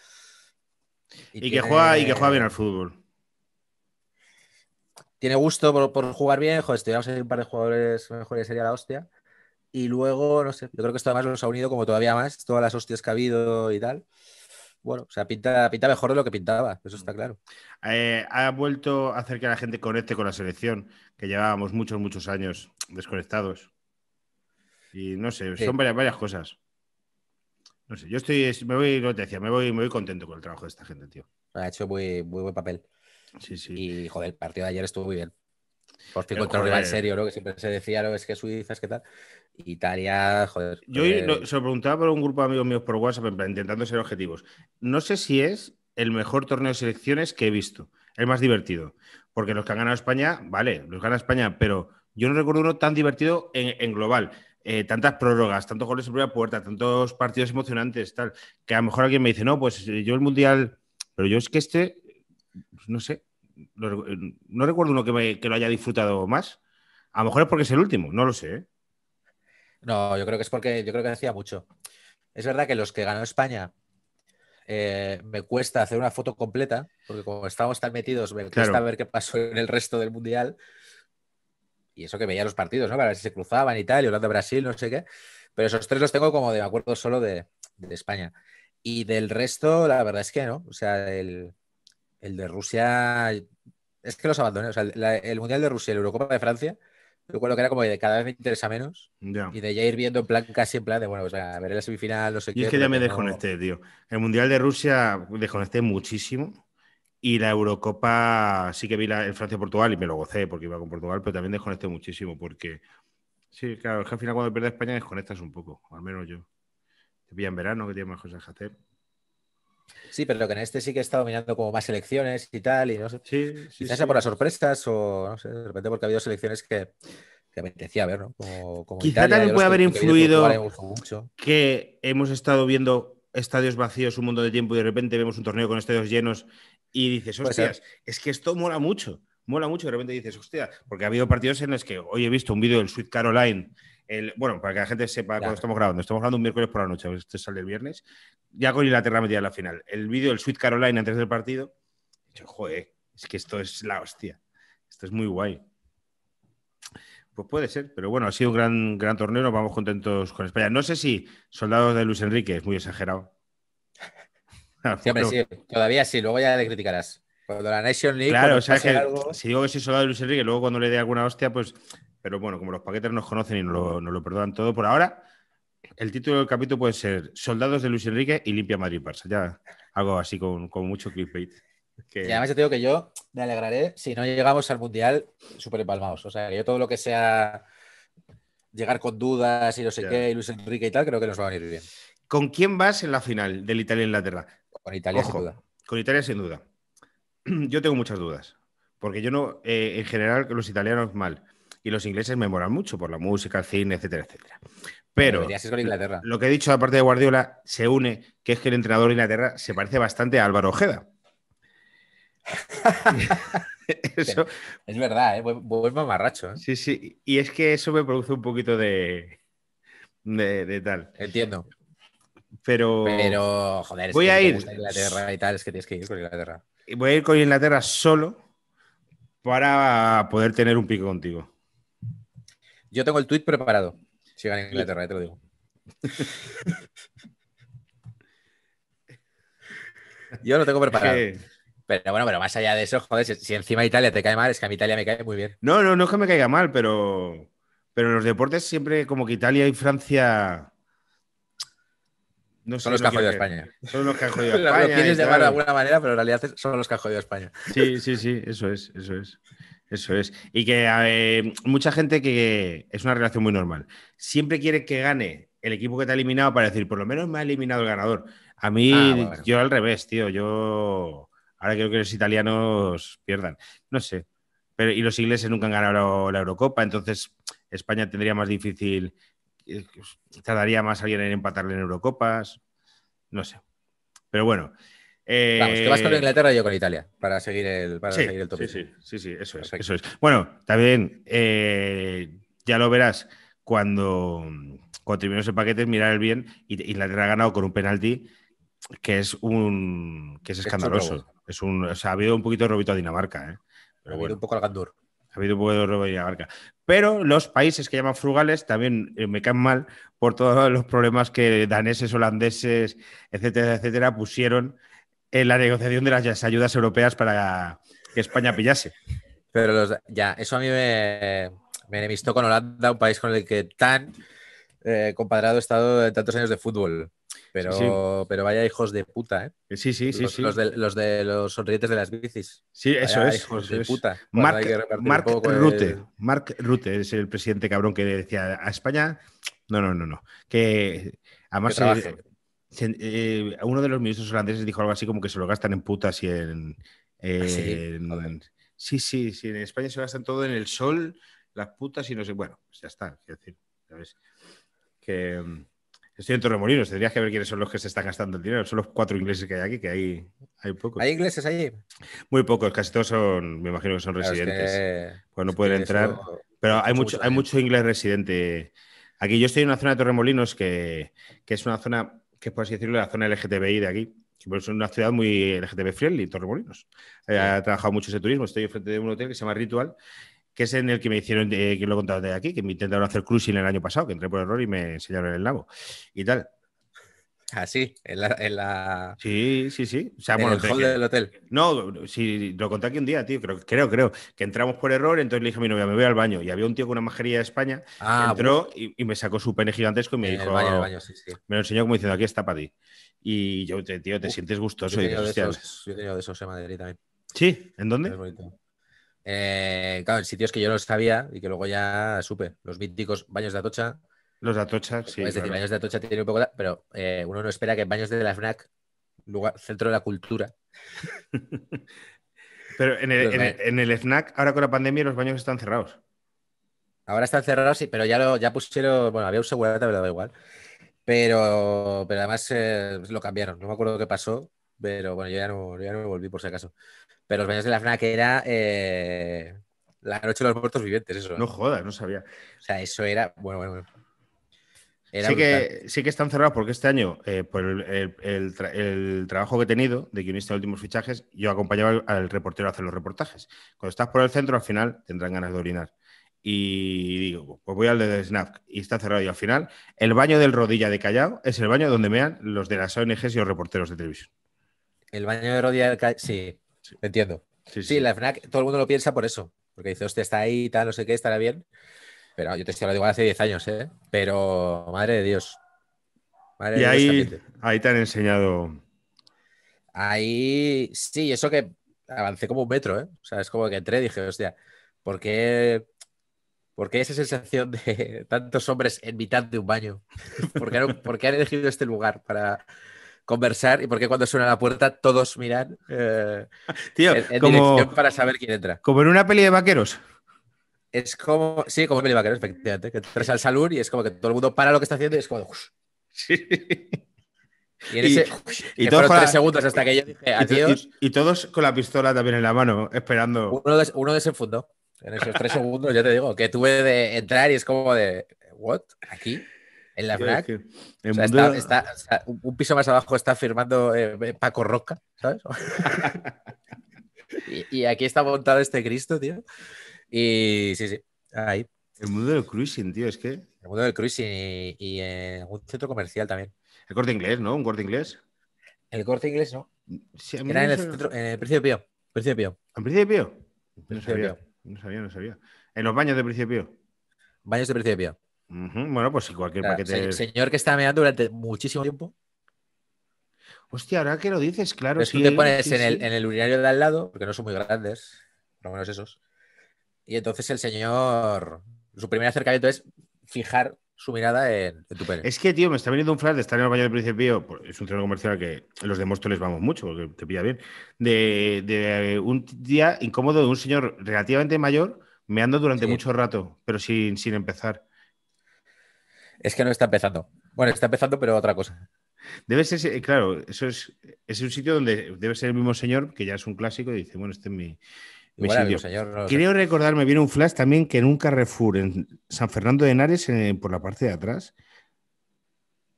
Y que juega bien al fútbol. Tiene gusto por jugar bien, joder, estuviéramos ahí un par de jugadores mejores, sería la hostia. Y luego, no sé, yo creo que esto además los ha unido como todavía más, todas las hostias que ha habido y tal. Bueno, o sea, pinta mejor de lo que pintaba, eso está claro. Ha vuelto a hacer que la gente conecte con la selección, que llevábamos muchos, muchos años desconectados. Y no sé, son varias cosas. No sé, me voy contento con el trabajo de esta gente, tío. Ha hecho muy, muy buen papel. Sí. Y, joder, el partido de ayer estuvo muy bien. Por fin contra un rival serio, ¿no? Que siempre se decía, ¿no? Es que Suiza, es que tal. Italia, joder. Yo se lo preguntaba por un grupo de amigos míos por WhatsApp, intentando ser objetivos. No sé si es el mejor torneo de selecciones que he visto, el más divertido. Porque los que han ganado España, vale, los gana España, pero yo no recuerdo uno tan divertido en global. Tantas prórrogas, tantos goles en primera puerta, tantos partidos emocionantes, tal. Que a lo mejor alguien me dice, no, pues yo el Mundial... Pero yo es que este, pues no sé, no recuerdo uno que lo haya disfrutado más. A lo mejor es porque es el último, no lo sé, ¿eh? No, yo creo que es porque yo creo que hacía mucho. Es verdad que los que ganó España me cuesta hacer una foto completa, porque como estábamos tan metidos, me cuesta ver qué pasó en el resto del Mundial. Y eso que veía los partidos, ¿no? Para ver si se cruzaban y tal, y Holanda-Brasil, no sé qué. Pero esos tres los tengo como de acuerdo solo de España. Y del resto, la verdad es que no. O sea, el de Rusia... Es que los abandoné. O sea, el Mundial de Rusia y la Eurocopa de Francia, recuerdo que era como que cada vez me interesa menos. Ya. Y de ya ir viendo en plan, casi en plan de, bueno, o sea, veré la semifinal, no sé qué. Y es que ya me desconecté, tío. El Mundial de Rusia desconecté muchísimo. Y la Eurocopa sí que vi el Francia-Portugal y me lo gocé porque iba con Portugal, pero también desconecté muchísimo porque... Sí, claro, es que al final cuando pierdes España desconectas un poco, al menos yo. Te pilla en verano, que tienes más cosas que hacer. Sí, pero que en este sí que he estado mirando como más selecciones y tal, y no sé. Sí, quizás sea por las sorpresas o no sé, de repente porque ha habido selecciones que me apetecía ver, ¿no? Como quizá Italia, también puede haber influido que hemos estado viendo estadios vacíos un montón de tiempo y de repente vemos un torneo con estadios llenos y dices, hostias, es que esto mola mucho. Mola mucho, de repente dices, hostia, porque ha habido partidos en los que hoy he visto un vídeo del Sweet Caroline, bueno, para que la gente sepa cuando estamos grabando un miércoles por la noche, este sale el viernes, ya con Inglaterra metida en la final, el vídeo del Sweet Caroline antes del partido, he dicho, joder, es que esto es la hostia, esto es muy guay. Pues puede ser, pero bueno, ha sido un gran torneo, nos vamos contentos con España. No sé si soldados de Luis Enrique, es muy exagerado. Sí, hombre, sí, todavía sí, luego ya le criticarás. Cuando la Nation League... Claro, o sea, que algo... si digo que soy soldado de Luis Enrique, luego cuando le dé alguna hostia, pues... Pero bueno, como los paquetes nos conocen y nos lo perdonan todo, por ahora, el título del capítulo puede ser Soldados de Luis Enrique y Limpia Madrid-Barça. Ya algo así con mucho clickbait. Que... Y además yo te digo que yo me alegraré si no llegamos al Mundial súper empalmados. O sea, que yo todo lo que sea llegar con dudas y no sé qué, y Luis Enrique y tal, creo que nos va a venir bien. ¿Con quién vas en la final del Italia-Inglaterra? Con Italia, ojo, sin duda. Con Italia, sin duda. Yo tengo muchas dudas, porque yo no, en general, los italianos mal, y los ingleses me molan mucho por la música, el cine, etcétera, etcétera. Pero lo que he dicho, aparte de Guardiola, se une, que es que el entrenador de Inglaterra se parece bastante a Álvaro Ojeda. Eso... Es verdad, ¿eh? Buen mamarracho, ¿eh? Sí, sí, y es que eso me produce un poquito de tal. Entiendo. Pero joder, voy a ir a Inglaterra y tal, es que tienes que ir con Inglaterra. Voy a ir con Inglaterra solo para poder tener un pico contigo. Yo tengo el tuit preparado. Si gana Inglaterra, ya te lo digo. Yo lo tengo preparado. Pero bueno, pero más allá de eso, joder, si encima Italia te cae mal, es que a mí Italia me cae muy bien. No es que me caiga mal, pero en los deportes siempre como que Italia y Francia... No sé, son los que han jodido a España. Son los que han jodido a España. Lo quieres llamar de alguna manera, pero en realidad son los que han jodido a España. Sí, eso es. Y que mucha gente que es una relación muy normal. Siempre quiere que gane el equipo que te ha eliminado para decir, por lo menos me ha eliminado el ganador. A mí, bueno. Yo al revés, tío. Yo ahora creo que los italianos pierdan. No sé. Pero, y los ingleses nunca han ganado la Eurocopa, entonces España tendría más difícil... Tardaría más alguien en empatarle en Eurocopas. No sé. Pero bueno. Vamos, te vas con Inglaterra y yo con Italia para seguir el top. Sí, eso es. Bueno, también ya lo verás cuando terminemos el paquete, mirar el bien. Inglaterra ha ganado con un penalti que es escandaloso. O sea, ha habido un poquito de robito a Dinamarca. Pero ha habido un poco al Gandur. Ha habido un poco de robo y abarca. Pero los países que llaman frugales también me caen mal por todos los problemas que daneses, holandeses, etcétera, pusieron en la negociación de las ayudas europeas para que España pillase. Pero eso a mí me enemistó con Holanda, un país con el que tan compadrado he estado en tantos años de fútbol. Pero vaya hijos de puta, ¿eh? Sí. Los sonrientes de las bicis. Sí, eso vaya es. Hijos de puta. Mark Rutte es el presidente cabrón que decía a España. No. Que además uno de los ministros holandeses dijo algo así como que se lo gastan en putas y en... Sí, en España se gastan todo en el sol, las putas y no sé... Bueno, pues ya está, quiero decir, ¿sabes? Que... Estoy en Torremolinos, tendrías que ver quiénes son los que se están gastando el dinero. Son los 4 ingleses que hay aquí, que hay pocos. ¿Hay ingleses allí? Muy pocos, casi todos son, me imagino que son residentes. Pues no pueden entrar, pero hay mucho inglés residente Aquí yo estoy en una zona de Torremolinos que es una zona, que por así decirlo, la zona LGTBI de aquí. Es una ciudad muy LGTB friendly, Torremolinos. Ha trabajado mucho ese turismo. Estoy enfrente de un hotel que se llama Ritual, que es en el que me hicieron, que lo he contado desde aquí, que me intentaron hacer cruising el año pasado, que entré por error y me enseñaron el nabo y tal. Ah, sí, en la... Sí, sí, sí. O sea, en bueno, el hall del hotel. No, sí, lo conté aquí un día, tío, creo, que entramos por error, entonces le dije a mi novia, me voy al baño, y había un tío con una mascarilla de España, entró y me sacó su pene gigantesco y me dijo... El baño, sí, sí. Me lo enseñó como diciendo, aquí está para ti. Y yo, tío, te sientes gustoso. Yo he tenido de esos en Madrid también. ¿Sí? ¿En dónde? Es bonito. Claro, en sitios que yo no sabía y que luego ya supe. Los míticos baños de Atocha... Los de Atocha, sí. Es decir, claro. Baños de Atocha tiene un poco de... Pero uno no espera que baños de la FNAC, lugar, centro de la cultura. Pero en el FNAC, ahora con la pandemia, los baños están cerrados. Ahora están cerrados, sí, pero ya pusieron... Bueno, había un seguridad, pero da igual. Pero además lo cambiaron. No me acuerdo qué pasó, pero bueno, yo ya no me volví por si acaso. Pero los baños de la FNAC era... la noche de los muertos vivientes, eso. No jodas, no sabía. O sea, eso era... Bueno. Sí que están cerrados porque este año, por el trabajo que he tenido de guionista de Últimos Fichajes, yo acompañaba al reportero a hacer los reportajes. Cuando estás por el centro, al final tendrán ganas de orinar. Y digo, pues voy al de Snap y está cerrado. Y al final, el baño del Rodilla de Callao es el baño donde mean los de las ONGs y los reporteros de televisión. El baño de Rodilla de Callao, sí, entiendo. Sí, la FNAC, todo el mundo lo piensa por eso. Porque dice, hostia, está ahí y tal, no sé qué, estará bien. Pero yo te estoy hablando igual hace 10 años, ¿eh? Pero, madre de Dios. Madre y de Dios, ahí te han enseñado... Ahí, sí, eso que avancé como un metro, ¿eh? O sea, es como que entré y dije, hostia, ¿por qué esa sensación de tantos hombres en mitad de un baño? ¿Por qué han elegido este lugar para conversar? ¿Y por qué cuando suena la puerta todos miran tío, en dirección para saber quién entra? Como en una peli de vaqueros. Es como... Sí, como Meli Vaquero, efectivamente. Que entras al salón y es como que todo el mundo para lo que está haciendo y es como... Uff. Sí. Y en ese... Y todos fueron 3 segundos hasta que yo dije adiós. Y todos con la pistola también en la mano, esperando... Uno desenfundó. En esos 3 segundos, ya te digo, que tuve de entrar y es como de... ¿What? ¿Aquí? ¿En la FNAC? Es que, o sea, está, un piso más abajo está firmando Paco Roca, ¿sabes? y aquí está montado este Cristo, tío. Y sí, ahí. El mundo del cruising, tío, es que... El mundo del cruising y un centro comercial también. El Corte Inglés, ¿no? ¿Un Corte Inglés? El Corte Inglés, ¿no? Sí, era en el centro, en el Príncipe Pío. ¿En Príncipe Pío? No sabía. ¿En los baños de Príncipe Pío? Baños de Príncipe Pío. Uh-huh. Bueno, pues cualquier paquete... El señor que está meando durante muchísimo tiempo. Hostia, ahora que lo dices, claro. Pero sí, tú te pones en el urinario de al lado, porque no son muy grandes, por lo menos esos. Y entonces el señor, su primer acercamiento es fijar su mirada en tu pene. Es que, tío, me está viniendo un flash de estar en el baño del Príncipe Pío. Es un centro comercial que los de Móstoles vamos mucho, porque te pilla bien. De un día incómodo de un señor relativamente mayor meando durante mucho rato, pero sin empezar. Es que no está empezando. Bueno, está empezando, pero otra cosa. Debe ser, claro, eso es un sitio donde debe ser el mismo señor, que ya es un clásico, y dice, bueno, este es mi... Igual, señor, no creo sé. Recordarme, viene un flash también que en un Carrefour en San Fernando de Henares, por la parte de atrás.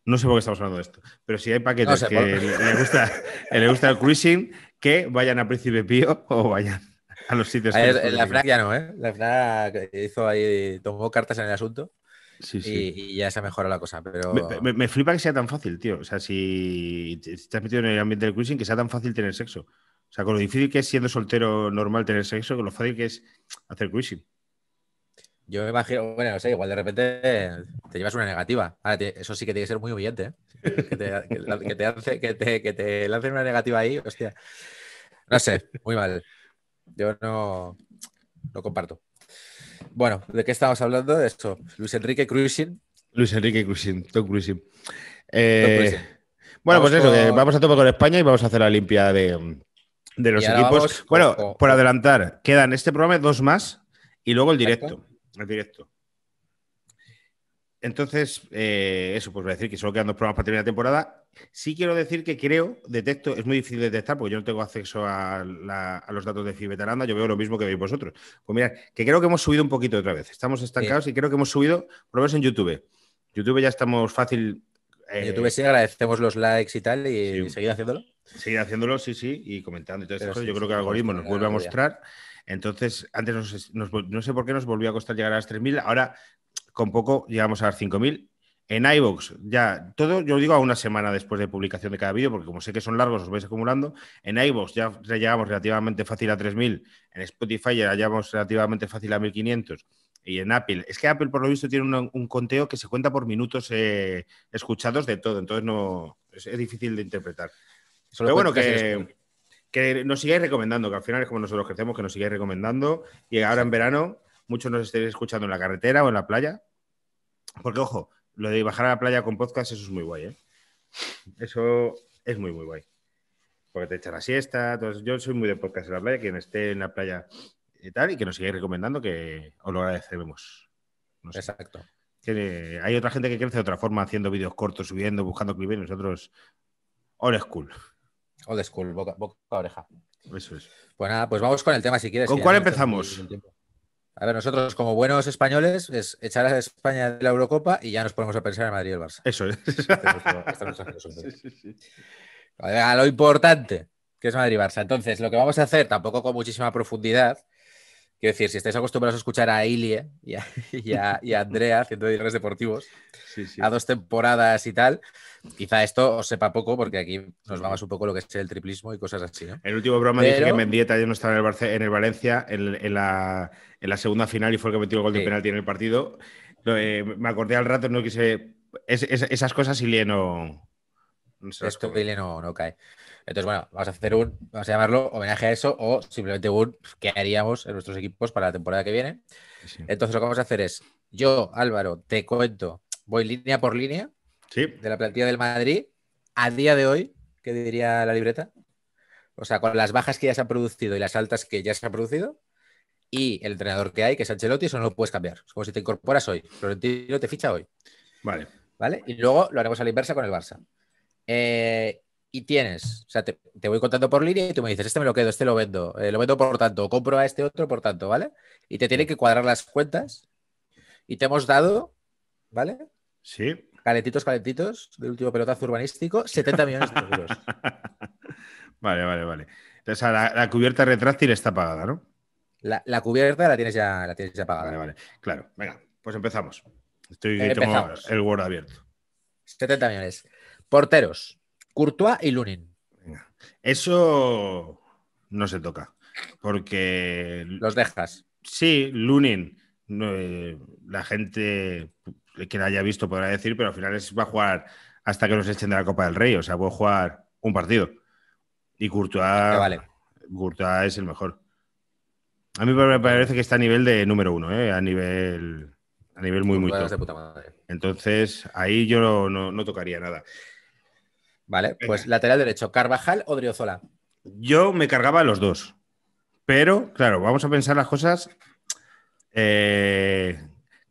No sé por qué estamos hablando de esto, pero si hay paquetes no sé, que le gusta el cruising, que vayan a Príncipe Pío o vayan a los sitios. La FNAC ya no, ¿eh? La FNAC hizo ahí, tomó cartas en el asunto. Sí. Y ya se ha mejorado la cosa, pero... Me flipa que sea tan fácil, tío. O sea, si estás metido en el ambiente del cruising, que sea tan fácil tener sexo. O sea, con lo difícil que es siendo soltero normal tener sexo, con lo fácil que es hacer cruising. Yo me imagino, bueno, no sé, igual de repente te llevas una negativa. Ahora, eso sí que tiene que ser muy humillante, ¿eh? Que te lancen una negativa ahí, hostia. No sé, muy mal. Yo no comparto. Bueno, ¿de qué estamos hablando? De esto. Luis Enrique Cruising. Tom Cruising. Bueno, vamos pues eso, que vamos a tope con España y vamos a hacer la limpia de los equipos. Vamos, bueno, por adelantar, quedan este programa 2 más y luego el directo. Entonces, eso, pues voy a decir que solo quedan 2 programas para terminar la temporada. Sí quiero decir que detecto, es muy difícil detectar porque yo no tengo acceso a los datos de Fibetalanda, yo veo lo mismo que veis vosotros. Pues mirad, que creo que hemos subido un poquito otra vez. Estamos estancados y creo que hemos subido, por lo menos en YouTube, YouTube ya estamos fácil. YouTube sí, agradecemos los likes y tal, y sí, seguir haciéndolo. Seguir haciéndolo, sí, sí, y comentando y todo eso. Sí, yo creo que el algoritmo nos vuelve a mostrar. Entonces, antes no sé por qué nos volvió a costar llegar a las 3.000, ahora con poco llegamos a las 5.000. En iVoox, ya todo, yo digo a una semana después de publicación de cada vídeo, porque como sé que son largos, os vais acumulando. En iVoox ya llegamos relativamente fácil a 3.000, en Spotify ya llegamos relativamente fácil a 1.500. Y en Apple, es que Apple por lo visto tiene un conteo que se cuenta por minutos escuchados de todo, entonces no es difícil de interpretar. Pero bueno, que nos sigáis recomendando, que al final es como nosotros crecemos, que nos sigáis recomendando. Y ahora en verano, muchos nos estaréis escuchando en la carretera o en la playa, porque ojo, lo de bajar a la playa con podcast, eso es muy guay, ¿eh? Eso es muy, muy guay. Porque te echan la siesta, entonces, yo soy muy de podcast en la playa, quien esté en la playa... y tal, y que nos sigáis recomendando, que os lo agradecemos. No sé. Exacto. Hay otra gente que crece de otra forma, haciendo vídeos cortos, subiendo, buscando clips, y nosotros old school. Old school, boca a oreja. Eso es. Pues nada, pues vamos con el tema si quieres. ¿Con cuál empezamos? A ver, nosotros como buenos españoles es echar a España de la Eurocopa y ya nos ponemos a pensar en Madrid y el Barça. Eso es. A lo importante, que es Madrid-Barça. Entonces, lo que vamos a hacer, tampoco con muchísima profundidad. Quiero decir, si estáis acostumbrados a escuchar a Ilie y a Andrea haciendo directores deportivos, sí, sí, a 2 temporadas y tal, quizá esto os sepa poco, porque aquí nos va más un poco lo que es el triplismo y cosas así, ¿no? El último programa dije que Mendieta ya no estaba en el Valencia en la segunda final y fue el que metió el gol de penalti en el partido. Me acordé al rato, no quise... esas cosas Ilie no... Esto Ilie no cae. Entonces, bueno, vamos a hacer vamos a llamarlo homenaje a eso, o simplemente qué haríamos en nuestros equipos para la temporada que viene. Sí. Entonces, lo que vamos a hacer es, yo, Álvaro, te cuento, voy línea por línea, sí, de la plantilla del Madrid a día de hoy, ¿qué diría la libreta? O sea, con las bajas que ya se han producido y las altas que ya se han producido, y el entrenador que hay, que es Ancelotti, eso no lo puedes cambiar. Es como si te incorporas hoy, Florentino te ficha hoy. Vale. ¿Vale? Y luego lo haremos a la inversa con el Barça. Y tienes, o sea, te voy contando por línea y tú me dices, este me lo quedo, este lo vendo por tanto, compro a este otro por tanto, ¿vale? Y te tienen que cuadrar las cuentas y te hemos dado, ¿vale? Sí. Calentitos, del último pelotazo urbanístico, 70 millones de euros. Vale. Entonces, la cubierta retráctil está pagada, ¿no? La cubierta la tienes ya pagada. Vale. Claro, venga, pues empezamos. Tengo el Word abierto. 70 millones. Porteros. Courtois y Lunin. Eso no se toca, porque... ¿Los dejas? Sí, Lunin. La gente que la haya visto podrá decir, pero al final va a jugar hasta que nos echen de la Copa del Rey. O sea, puedo jugar un partido. Y Courtois es el mejor. A mí me parece que está a nivel de número 1, ¿eh? A nivel muy, muy top. Entonces, ahí yo no tocaría nada. Vale, pues venga. Lateral derecho, Carvajal o Odriozola. Yo me cargaba los dos. Pero, claro, vamos a pensar las cosas que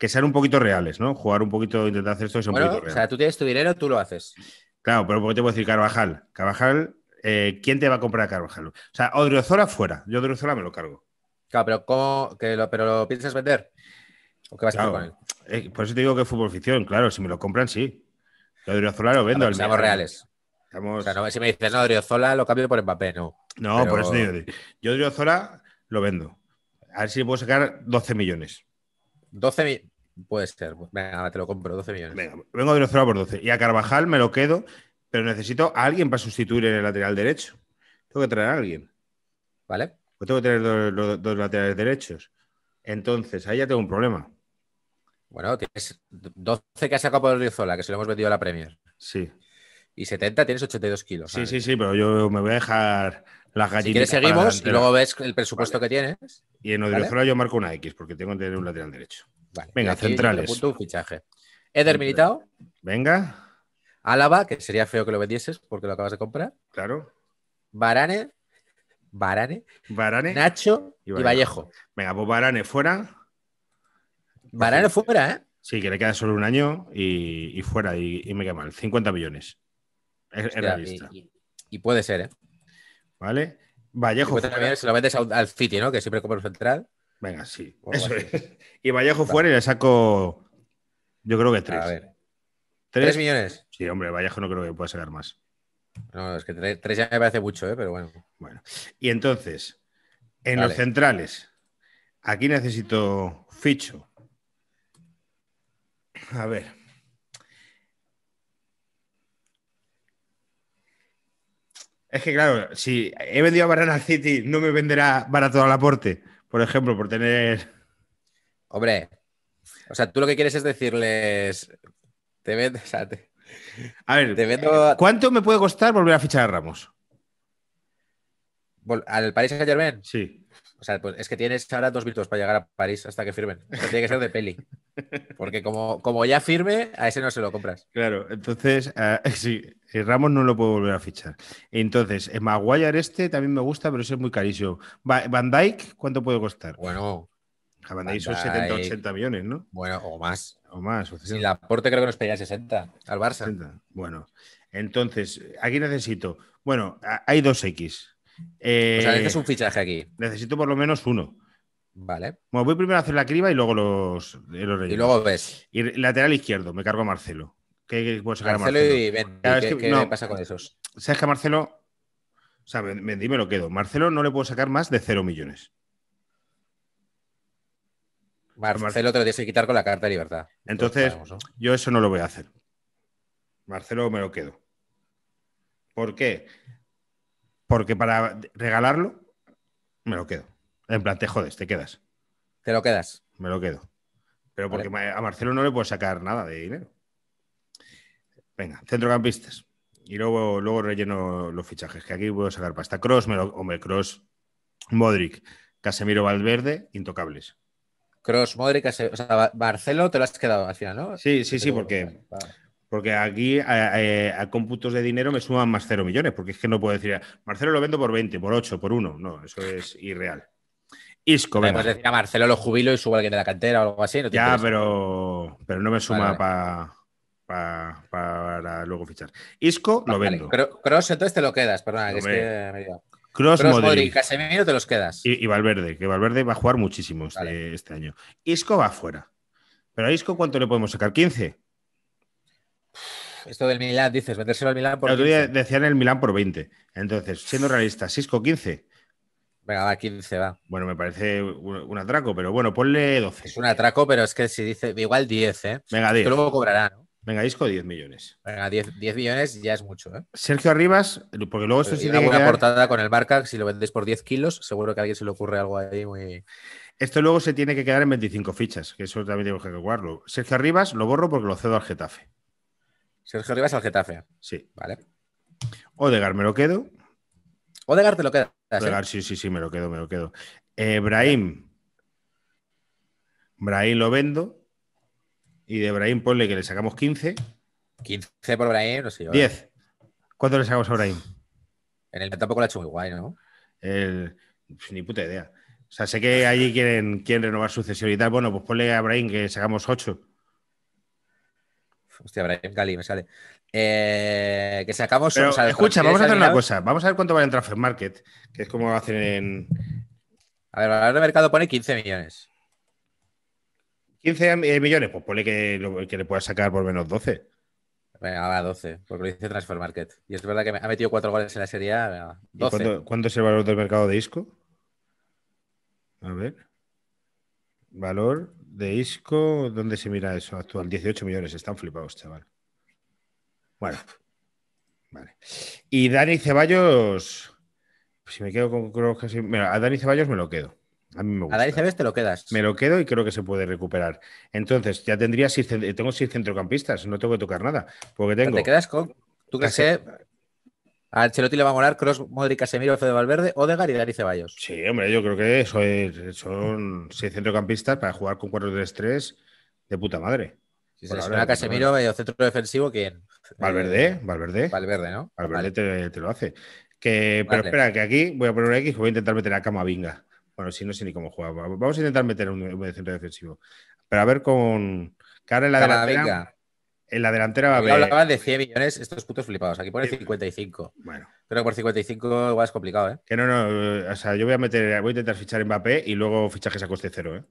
sean un poquito reales, ¿no? Jugar un poquito, intentar hacer esto que sea un poquito real. O sea, tú tienes tu dinero, tú lo haces. Claro, pero ¿por qué te puedo decir Carvajal? ¿Quién te va a comprar a Carvajal? O sea, Odriozola fuera. Yo Odriozola me lo cargo. Claro, pero ¿cómo? ¿Pero lo piensas vender? ¿O qué vas a hacer con él? Por eso te digo que es fútbol ficción, claro. Si me lo compran, sí. Yo Odriozola lo vendo. Seamos reales. O sea, no, si me dices, no, Odriozola lo cambio por Mbappé, no. No, pero... por eso te digo. Yo Odriozola lo vendo. A ver si puedo sacar 12 millones. 12 millones. Puede ser. Venga, te lo compro, 12 millones. Venga, vengo a Odriozola por 12. Y a Carvajal me lo quedo, pero necesito a alguien para sustituir en el lateral derecho. Tengo que traer a alguien. ¿Vale? Pues tengo que tener dos laterales derechos. Entonces, ahí ya tengo un problema. Bueno, tienes 12 que has sacado por Odriozola, que se lo hemos vendido a la Premier. Sí. Y 70 tienes 82 kilos. ¿Sabes? Sí, pero yo me voy a dejar las gallinitas. Si quieres seguimos y luego ves el presupuesto que tienes. Y en Odriozola yo marco una X porque tengo que tener un lateral derecho. Vale, venga, centrales. Punto, un fichaje. Eder Militao. Venga. Álava, que sería feo que lo vendieses porque lo acabas de comprar. Claro. Varane. Nacho y Vallejo. Venga, pues Varane fuera. Varane fuera, ¿eh? Sí, que le queda solo un año y fuera y me queda mal. 50 millones. Es realista. Y puede ser, ¿eh? Vale. Vallejo fuera. Se lo metes al City, ¿no? Que siempre compra el central. Venga, sí. Eso es. Y Vallejo fuera y le saco, yo creo que 3. A ver. ¿3 millones? Sí, hombre, Vallejo no creo que pueda sacar más. No, es que 3 ya me parece mucho, pero bueno. Bueno, y entonces, en los centrales, aquí necesito Ficho. A ver. Es que claro, si he vendido a Barran al City, no me venderá barato al aporte, por ejemplo, por tener... Hombre, o sea, tú lo que quieres es decirles... Te vendo, o sea, te... A ver, te vendo... ¿cuánto me puede costar volver a fichar a Ramos? ¿Al Paris Saint-Germain? Sí. O sea, pues es que tienes ahora 2 minutos para llegar a París hasta que firmen. O sea, tiene que ser de peli. Porque como ya firme, a ese no se lo compras. Claro, entonces, sí... Ramos no lo puedo volver a fichar. Entonces, Maguire también me gusta, pero ese es muy carísimo. Van Dijk, ¿cuánto puede costar? Bueno, a Van Dijk son 70, 80 millones, ¿no? Bueno, o más. O más. O sea, y Laporte creo que nos pedía 60 al Barça. 60. Bueno, entonces, aquí necesito... Bueno, hay 2X. O sea, necesitas un fichaje aquí. Necesito por lo menos uno. Vale. Bueno, voy primero a hacer la criba y luego los rellenos. Y luego ves. Y lateral izquierdo, me cargo a Marcelo. ¿Qué puedo sacar Marcelo a Marcelo? Y Bendy, ¿qué pasa con esos? ¿Sabes que a Marcelo? O sea, Bendy me lo quedo. Marcelo no le puedo sacar más de 0 millones. Marcelo te lo tienes que quitar con la carta de libertad. Entonces, sabemos, ¿no? Yo eso no lo voy a hacer. Marcelo me lo quedo. ¿Por qué? Porque para regalarlo, me lo quedo. En plan, te jodes, te quedas. ¿Te lo quedas? Me lo quedo. Pero porque a Marcelo no le puedo sacar nada de dinero. Venga, centrocampistas. Y luego relleno los fichajes, que aquí puedo sacar pasta. Kroos, Modric, Casemiro, Valverde, intocables. Kroos, Modric, Casemiro... O sea, Marcelo te lo has quedado al final, ¿no? Sí, porque aquí a cómputos de dinero me suman más 0 millones, porque es que no puedo decir... Marcelo lo vendo por 20, por 8, por 1. No, eso es irreal. Isco, venga. Puedes decir a Marcelo lo jubilo y subo a alguien de la cantera o algo así. ¿No te interesa? pero no me suma para luego fichar. Isco lo vendo. Kroos entonces te lo quedas, perdona. Kroos, Modric, Casemiro te los quedas. Y Valverde, que Valverde va a jugar muchísimo este año. Isco va afuera. Pero a Isco, ¿cuánto le podemos sacar? ¿15? Esto del Milán, dices, vendérselo al Milán por 15. El otro día decían el Milán por 20. Entonces, siendo realistas, Isco 15. Venga, va, 15 va. Bueno, me parece un atraco, pero bueno, ponle 12. Es un atraco, pero es que si dice, igual 10, ¿eh? Venga, 10. Que luego cobrará, ¿no? Venga, Isco, 10 millones. Venga, 10 millones ya es mucho, ¿eh? Sergio Arribas, porque luego esto sí tiene que quedar... Una portada con el Barca, si lo vendéis por 10 kilos, seguro que a alguien se le ocurre algo ahí muy... Esto luego se tiene que quedar en 25 fichas, que eso también tenemos que jugarlo. Sergio Arribas lo borro porque lo cedo al Getafe. Sergio Arribas al Getafe. Sí. Vale. Odegaard me lo quedo. Odegaard te lo quedas, ¿eh? Odegaard, sí, me lo quedo. Brahim. Brahim lo vendo. Y de Brahim ponle que le sacamos 15. 15 por Brahim, no sé yo. 10. ¿Cuánto le sacamos a Brahim? En el tampoco lo ha hecho muy guay, ¿no? Ni puta idea. O sea, sé que allí quieren renovar sucesión y tal. Bueno, pues ponle a Brahim que le sacamos 8. Hostia, Brahim Cali me sale. Que sacamos... Pero, o sea, escucha, vamos a hacer una cosa. Vamos a ver cuánto vale en Transfer Market, que es como hacen en... A ver, el valor de mercado pone 15 millones. 15 millones, pues ponle que le puedas sacar por menos 12. Venga, va, 12, porque lo dice Transfer Market. Y es verdad que ha metido 4 goles en la Serie A. Venga, 12. ¿Cuánto es el valor del mercado de Isco? A ver. Valor de Isco, ¿dónde se mira eso actual? 18 millones, están flipados, chaval. Bueno, vale. Y Dani Ceballos, si me quedo con Kroos casi... Mira, a Dani Ceballos me lo quedo. A mí me gusta. A Dani Ceballos te lo quedas. Me lo quedo y creo que se puede recuperar. Entonces, ya tendría 6 centrocampistas, no tengo que tocar nada. Porque tengo... Te quedas con... ¿Tú crees que a Ancelotti le va a molar Kroos, Modric, Casemiro, Fede Valverde, Odegaard y Dani Ceballos? Sí, hombre, yo creo que son 6 centrocampistas para jugar con 4-3-3 de puta madre. Si se lesiona Casemiro, medio centro defensivo, ¿quién? Valverde, ¿no? Valverde te lo hace. Pero espera, que aquí voy a poner una X y voy a intentar meter a Camavinga. Bueno, si no sé ni cómo juega. Vamos a intentar meter un centro defensivo. Pero a ver con... Que ahora en la delantera... En la delantera va a haber... Hablaban de 100 millones estos putos flipados. Aquí pone 55. Bueno. Pero por 55 igual es complicado, ¿eh? Que no. O sea, yo voy a intentar fichar Mbappé y luego fichajes a coste cero, ¿eh?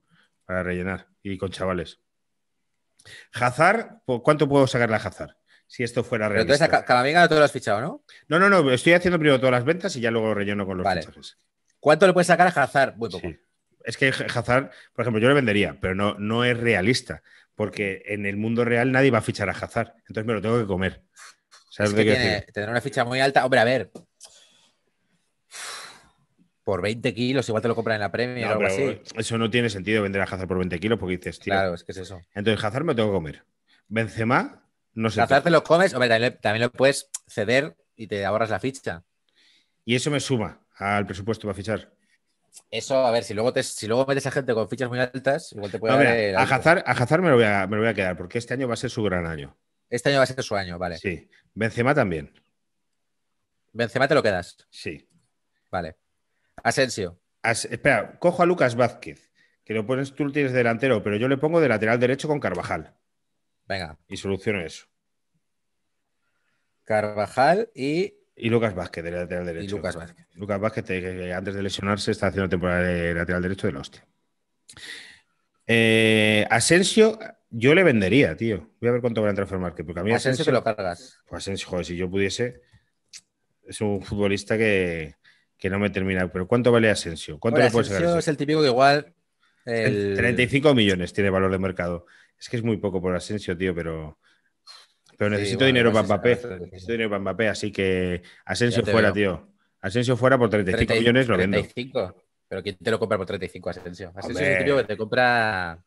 Para rellenar. Y con chavales. Hazard, ¿cuánto puedo sacarle a Hazard? Si esto fuera real. Entonces, a Camavinga todo lo has fichado, ¿no? No, no, no. Estoy haciendo primero todas las ventas y ya luego relleno con los fichajes. ¿Cuánto le puedes sacar a Hazard? Muy poco. Sí. Es que Hazard, por ejemplo, yo le vendería, pero no es realista, porque en el mundo real nadie va a fichar a Hazard. Entonces me lo tengo que comer. ¿Sabes es que tendrá una ficha muy alta. Hombre, a ver. Por 20 kilos, igual te lo compran en la Premier o algo así. Eso no tiene sentido vender a Hazard por 20 kilos porque dices, tío. Claro, es que es eso. Entonces Hazard me lo tengo que comer. Benzema, no sé. Hazard te lo comes, hombre, también lo puedes ceder y te ahorras la ficha. Y eso me suma al presupuesto para fichar. Eso, a ver, si luego metes a gente con fichas muy altas, igual te puede dar. A Hazard me lo voy a quedar, porque este año va a ser su gran año. Este año va a ser su año, vale. Sí. Benzema también. ¿Benzema te lo quedas? Sí. Vale. Asensio. Espera, cojo a Lucas Vázquez, que lo pones tú, tienes delantero, pero yo le pongo de lateral derecho con Carvajal. Venga. Y soluciono eso. Carvajal y Lucas Vázquez, de lateral derecho. Y Lucas Vázquez. Lucas Vázquez, que antes de lesionarse, está haciendo temporada de lateral derecho de la hostia. Asensio, yo le vendería, tío. Voy a ver cuánto va a entrar a market, porque a mí Asensio te lo cargas. Pues Asensio, joder, si yo pudiese. Es un futbolista que no me termina. Pero ¿cuánto vale Asensio? ¿Cuánto le puedes sacar? Es el típico que igual. 35 millones tiene valor de mercado. Es que es muy poco por Asensio, tío, pero. Pero necesito dinero para Mbappé. Necesito dinero para Mbappé, así que Asensio fuera, tío. Asensio fuera por 35 millones, lo vendo. 35. Pero ¿quién te lo compra por 35, Asensio? Asensio es el tío que te compra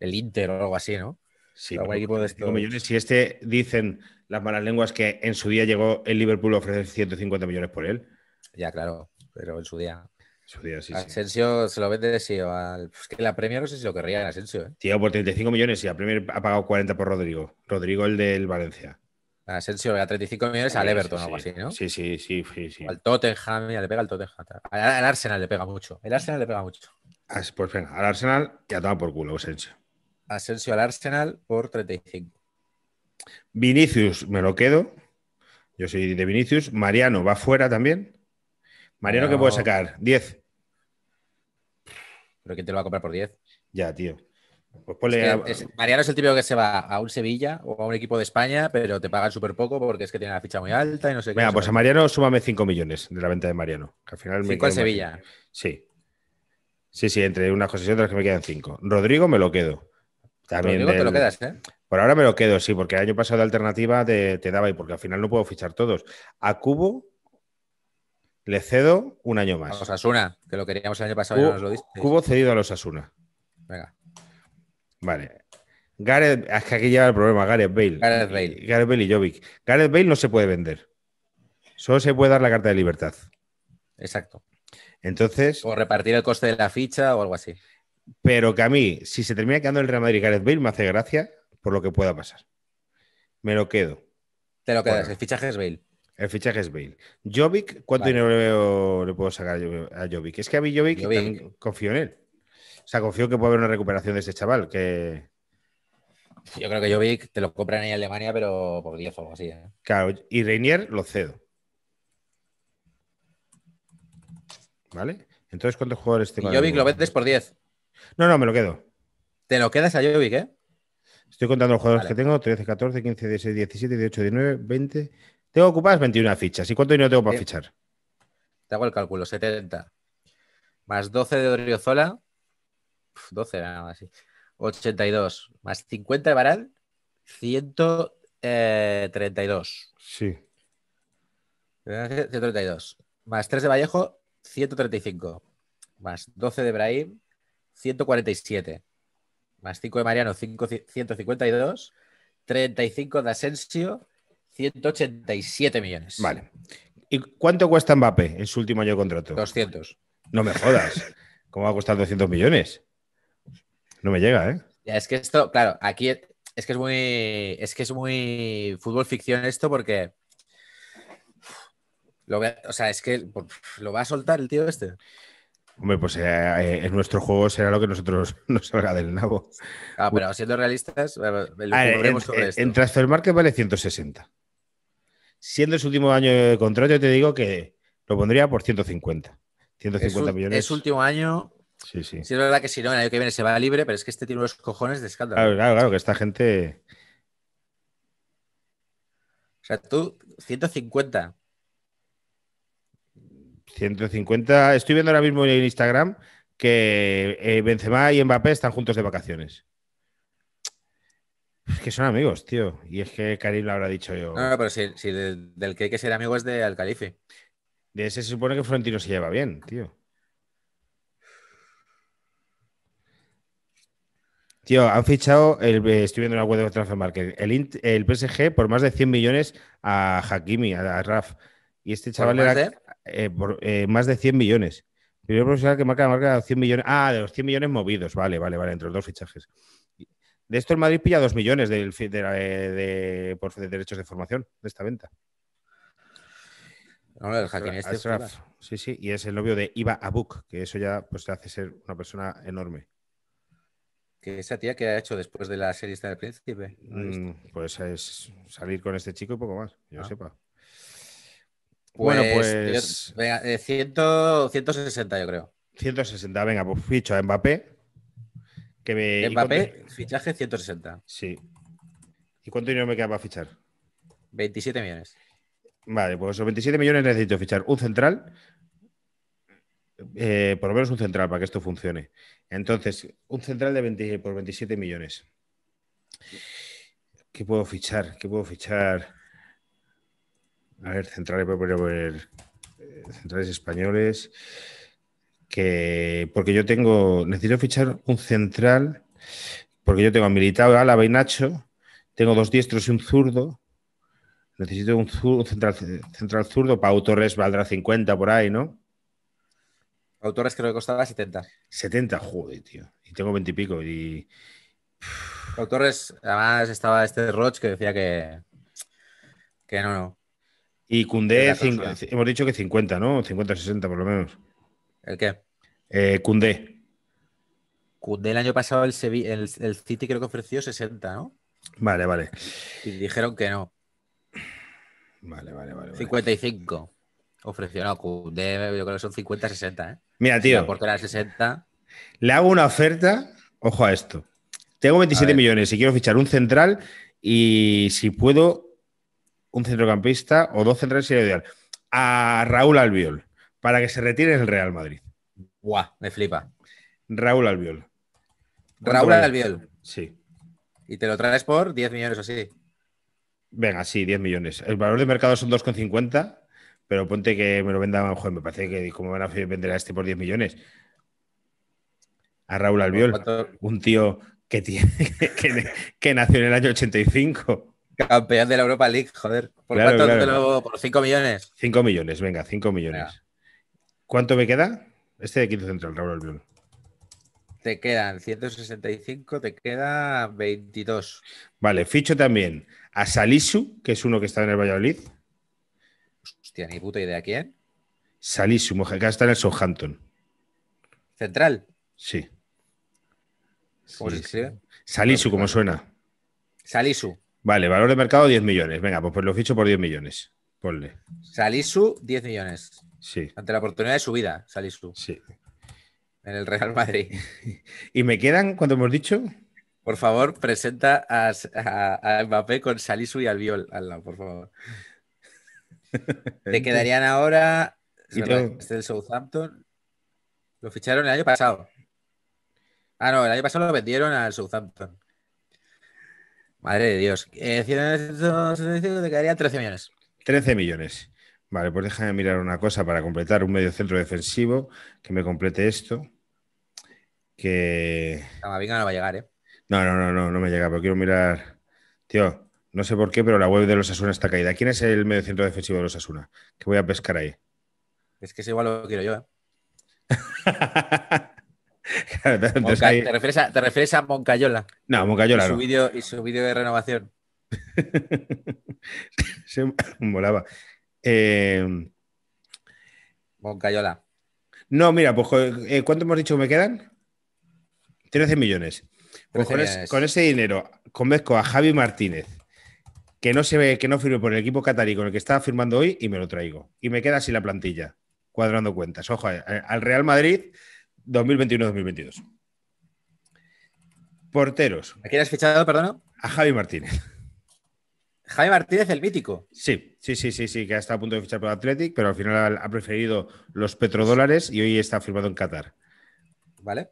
el Inter o algo así, ¿no? Sí, algún equipo de estos. 35 millones. Si este dicen las malas lenguas que en su día llegó el Liverpool a ofrecer 150 millones por él. Ya, claro, pero en su día. Sí, Asensio se lo vende, sí, o al... Es que la Premier no sé si lo querría en Asensio, ¿eh? Tío, por 35 millones y la Premier ha pagado 40 por Rodrigo. Rodrigo, el del Valencia. Asensio a 35 millones al Everton o algo así, ¿no? Sí. Al Tottenham, mira, le pega al Tottenham. Al Arsenal le pega mucho. Pues venga, al Arsenal ya toma por culo, Asensio. Asensio al Arsenal por 35. Vinicius me lo quedo. Yo soy de Vinicius. Mariano va fuera también. Mariano, ¿qué puede sacar? 10. ¿Pero quién te lo va a comprar por 10? Ya, tío. Pues ponle Mariano es el típico que se va a un Sevilla o a un equipo de España, pero te pagan súper poco porque es que tiene la ficha muy alta y no sé qué. Venga, pues a Mariano súmame 5 millones de la venta de Mariano. Que al final 5 en Sevilla. Más. Sí. Sí, entre unas cosas y otras que me quedan 5. Rodrigo me lo quedo. También Rodrigo te lo quedas, ¿eh? Por ahora me lo quedo, sí, porque el año pasado de alternativa te daba y porque al final no puedo fichar todos. A Cubo le cedo un año más. A los Asuna, que lo queríamos el año pasado, ya nos lo diste. Cubo cedido a los Asuna. Venga. Vale. Gareth, es que aquí llega el problema, Gareth Bale. Gareth Bale y Jovic. Gareth Bale no se puede vender. Solo se puede dar la carta de libertad. Exacto. Entonces. O repartir el coste de la ficha o algo así. Pero que a mí, si se termina quedando el Real Madrid Gareth Bale, me hace gracia por lo que pueda pasar. Me lo quedo. Te lo quedas, el fichaje es Bale. El fichaje es Bale. Jovic, ¿cuánto dinero le puedo sacar a Jovic? Es que a mí Jovic confío en él. O sea, confío que puede haber una recuperación de ese chaval. Que... Yo creo que Jovic te lo compran en Alemania, pero por 10 o algo así. ¿Eh? Claro, y Reinier lo cedo. ¿Vale? Entonces, ¿cuántos jugadores tengo? Y Jovic lo vendes por 10. No, me lo quedo. Te lo quedas a Jovic, ¿eh? Estoy contando los jugadores que tengo. 13, 14, 15, 16, 17, 18, 19, 20... Tengo ocupadas 21 fichas. ¿Y cuánto dinero tengo para fichar? Te hago el cálculo, 70. Más 12 de Odriozola. 12, nada más. 82. Más 50 de Baral. 132. Sí. 132. Más 3 de Vallejo. 135. Más 12 de Brahim. 147. Más 5 de Mariano. 152. 35 de Asensio. 187 millones. Vale. ¿Y cuánto cuesta Mbappé en su último año de contrato? 200. No me jodas. ¿Cómo va a costar 200 millones? No me llega, ¿eh? Ya, es que esto, claro, aquí es que es muy fútbol ficción esto porque lo va a soltar el tío este. Hombre, pues en nuestro juego será lo que nosotros nos salga del nabo. Ah, pero siendo realistas, en Transfermarkt vale 160. Siendo su último año de contrato, yo te digo que lo pondría por 150. 150 millones. Es último año, Sí, sí. Sí, es verdad que si no, el año que viene se va libre, pero es que este tiene unos cojones de escándalo. Claro, claro, claro, que esta gente... O sea, tú, 150. 150. Estoy viendo ahora mismo en Instagram que Benzema y Mbappé están juntos de vacaciones. Es que son amigos, tío. Y es que Karim lo habrá dicho yo. No, no, pero si del que hay que ser amigo es de Al-Khalifi. De ese se supone que Florentino se lleva bien, tío. Tío, han fichado, estoy viendo una web de Transfermarkt, el PSG por más de 100 millones a Hakimi, a Raf. Y este chaval era más de 100 millones. Primero profesional que marca 100 millones. Ah, de los 100 millones movidos. Vale, vale, vale, entre los dos fichajes. De esto el Madrid pilla 2 millones de derechos de formación de esta venta. No, el Hakimi este es Raf. Sí, sí, y es el novio de Iba Abuk, que eso ya pues, te hace ser una persona enorme. Que esa tía que ha hecho después de la serie esta del Príncipe. Pues es salir con este chico y poco más, yo sepa. Pues, bueno, pues... Venga, 160 yo creo. 160, venga, pues ficho a Mbappé. Mbappé, fichaje 160. Sí. ¿Y cuánto dinero me queda para fichar? 27 millones. Vale, pues esos 27 millones necesito fichar un central... por lo menos un central para que esto funcione. Entonces, un central de 20 por 27 millones. ¿Qué puedo fichar? ¿Qué puedo fichar? A ver, centrales, voy a poner centrales españoles. Porque yo tengo... Necesito fichar un central porque yo tengo a Militao, Álava y Nacho. Tengo dos diestros y un zurdo. Necesito un central zurdo. Pau Torres valdrá 50 por ahí, ¿no? Autores creo que costaba 70. 70, joder, tío. Y tengo 20 y pico. Y... Autores, además estaba este Roch que decía que no. Y Koundé, hemos dicho que 50, ¿no? 50, 60 por lo menos. ¿El qué? Koundé. Koundé el año pasado el City creo que ofreció 60, ¿no? Vale, vale. Y dijeron que no. Vale, vale, vale. 55. Vale. Ofreció, no, Koundé, yo creo que son 50, 60, ¿eh? Mira, tío. Si la 60... Le hago una oferta, ojo a esto. Tengo 27 millones y quiero fichar un central y si puedo, un centrocampista o dos centrales sería ideal. A Raúl Albiol, para que se retire en el Real Madrid. Buah, me flipa. Raúl Albiol. Raúl Albiol. Sí. Y te lo traes por 10 millones o así. Venga, sí, 10 millones. El valor de mercado son 2,50. Pero ponte que me lo vendan, joder, me parece que como van a vender a este por 10 millones. A Raúl Albiol, un tío que nació en el año 85. Campeón de la Europa League, joder. ¿Por claro, cuánto claro. Te lo, por 5 millones? 5 millones, venga, 5 millones. Venga. ¿Cuánto me queda? Este de quinto central, Raúl Albiol. Te quedan 165, te queda 22. Vale, ficho también a Salisu, que es uno que está en el Valladolid. Hostia, ni puta idea quién. Salisu, mujer, que está en el Southampton. ¿Central? Sí. ¿Cómo se escribe? Salisu, como suena. Salisu. Vale, valor de mercado 10 millones. Venga, pues lo ficho por 10 millones. Ponle. Salisu, 10 millones. Sí. Ante la oportunidad de su vida, Salisu. Sí. En el Real Madrid. ¿Y me quedan cuánto hemos dicho? Por favor, presenta a Mbappé con Salisu y Albiol. Hazla, por favor. Te quedarían ahora este del Southampton. Lo ficharon el año pasado. Ah, no, el año pasado lo vendieron al Southampton. Madre de Dios. Te quedarían 13 millones. 13 millones. Vale, pues déjame mirar una cosa para completar un medio centro defensivo. Que me complete esto. Que... Camavinga no va a llegar, ¿eh? No me llega, pero quiero mirar... Tío... No sé por qué, pero la web de los Asuna está caída. ¿Quién es el mediocentro defensivo de los Asuna? Que voy a pescar ahí. Es que ese igual lo quiero yo, ¿eh? Claro, ahí... ¿Te refieres a Moncayola? No, Moncayola no. Y su vídeo de renovación. Se molaba. Moncayola. No, mira, pues ¿cuánto hemos dicho que me quedan? 13 millones. Pues con ese dinero convenzco a Javi Martínez. Que no firme por el equipo catarí con el que estaba firmando hoy y me lo traigo. Y me queda así la plantilla, cuadrando cuentas. Ojo, al Real Madrid 2021-2022. Porteros. ¿A quién has fichado, perdona? A Javi Martínez. Javi Martínez, el mítico. Sí, que ha estado a punto de fichar por Athletic, pero al final ha preferido los petrodólares y hoy está firmado en Qatar. Vale.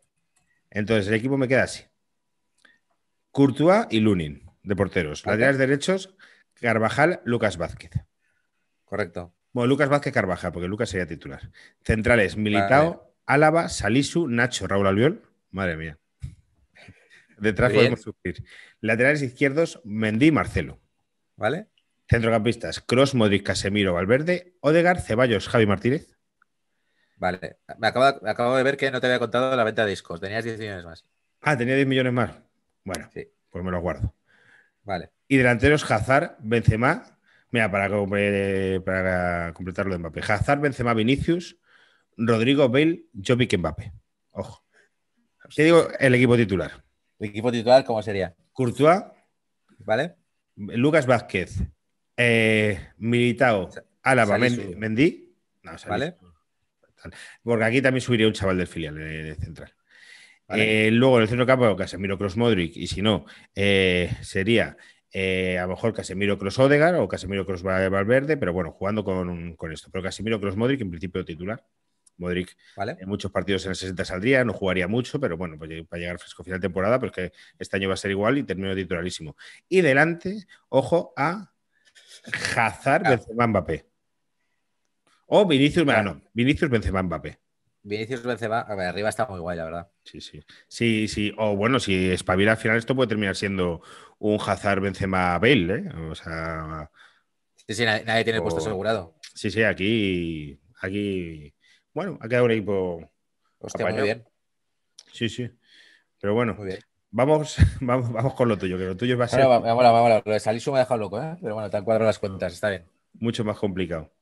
Entonces, el equipo me queda así. Courtois y Lunin, de porteros. Okay. Laterales derechos, Carvajal, Lucas Vázquez. Correcto. Bueno, Lucas Vázquez, Carvajal, porque Lucas sería titular. Centrales, Militao, vale. Álava, Salisu, Nacho, Raúl Albiol. Madre mía. Detrás podemos sufrir. Laterales izquierdos, Mendy y Marcelo. ¿Vale? Centrocampistas, Kroos, Modric, Casemiro, Valverde, Odegaard, Ceballos, Javi Martínez. Vale. Me acabo de ver que no te había contado la venta de discos. Tenías 10 millones más. Ah, tenía 10 millones más. Bueno, sí. Pues me los guardo. Vale. Y delanteros, Hazard, Benzema. Mira, para completarlo de Mbappé. Hazard, Benzema, Vinicius, Rodrigo, Bale, Jovic, Mbappé. Ojo. Te digo el equipo titular. ¿El equipo titular cómo sería? Courtois. ¿Vale? Lucas Vázquez, Militao, Álava, Mendy. No, ¿vale? Porque aquí también subiría un chaval del filial de central. ¿Vale? Luego en el centro campo, Casemiro, Kroos, Modric. Y si no, sería a lo mejor Casemiro, Kroos, Odegaard o Casemiro, Kroos, Valverde. Pero bueno, jugando con esto. Pero Casemiro, Kroos, Modric en principio titular. Modric, ¿vale? En muchos partidos en el 60 saldría, no jugaría mucho, pero bueno, pues para llegar fresco final de temporada, pero es que este año va a ser igual y termino titularísimo. Y delante, ojo, a Hazard, Benzema, Mbappé. O Vinicius, no, Vinicius, Benzema, Mbappé. Vinicius, Benzema, a ver, arriba está muy guay, la verdad. Sí. O bueno, si espabila al final esto puede terminar siendo un Hazard, Benzema, Bale, ¿eh? O sea... Sí, nadie tiene el puesto asegurado. Sí, aquí... Bueno, ha quedado un equipo. Hostia, apañado. Muy bien. Sí. Pero bueno, vamos con lo tuyo, que lo tuyo va a ser. Vámonos. Lo de Salisu me ha dejado loco, ¿eh? Pero bueno, te han cuadrado las cuentas, está bien. Mucho más complicado.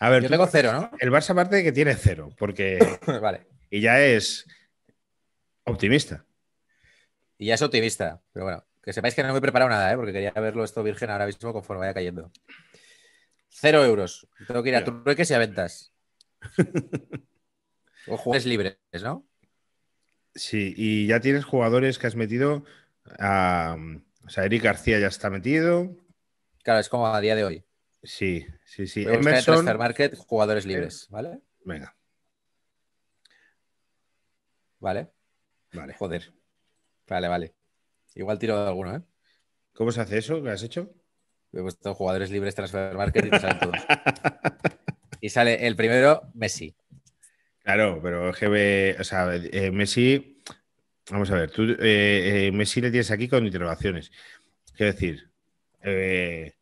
A ver. Yo tengo cero, ¿no? El Barça, aparte de que tiene cero, porque. Vale. Y ya es optimista. Pero bueno, que sepáis que no me he preparado nada, ¿eh? Porque quería verlo esto virgen ahora mismo conforme vaya cayendo. 0 euros. Tengo que ir a trueques y a ventas. O jugadores libres, ¿no? Sí, y ya tienes jugadores que has metido a... O sea, Eric García ya está metido. Claro, es como a día de hoy. Sí. Emerson... Transfer Market, jugadores libres, ¿vale? Venga. Vale. Joder. Vale. Igual tiro de alguno, ¿eh? ¿Cómo se hace eso? ¿Qué has hecho? He puesto jugadores libres, Transfer Market y te salen todos. Y sale el primero, Messi. Claro, pero GB, o sea, Messi, vamos a ver, tú Messi le tienes aquí con interrogaciones. Quiero decir, a ver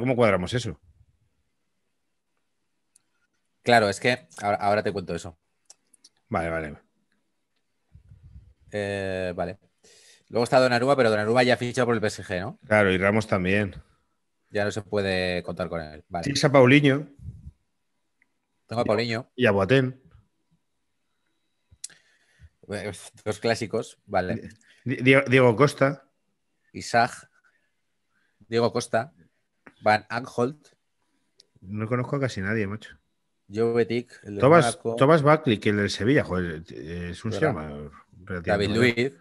cómo cuadramos eso. Claro, es que ahora te cuento eso. Vale. Vale. Luego está Donnarumma, pero Donnarumma ya ha fichado por el PSG, ¿no? Claro, y Ramos también. Ya no se puede contar con él. Vale. Tienes a Paulinho. Tengo a Paulinho. Y a Boateng. Dos clásicos, vale. Diego Costa. Isaac. Diego Costa. Van Aanholt. No conozco a casi nadie, macho. Jovetic. Tomás Bakley, que el del Sevilla, joder, es un llama. David Luiz.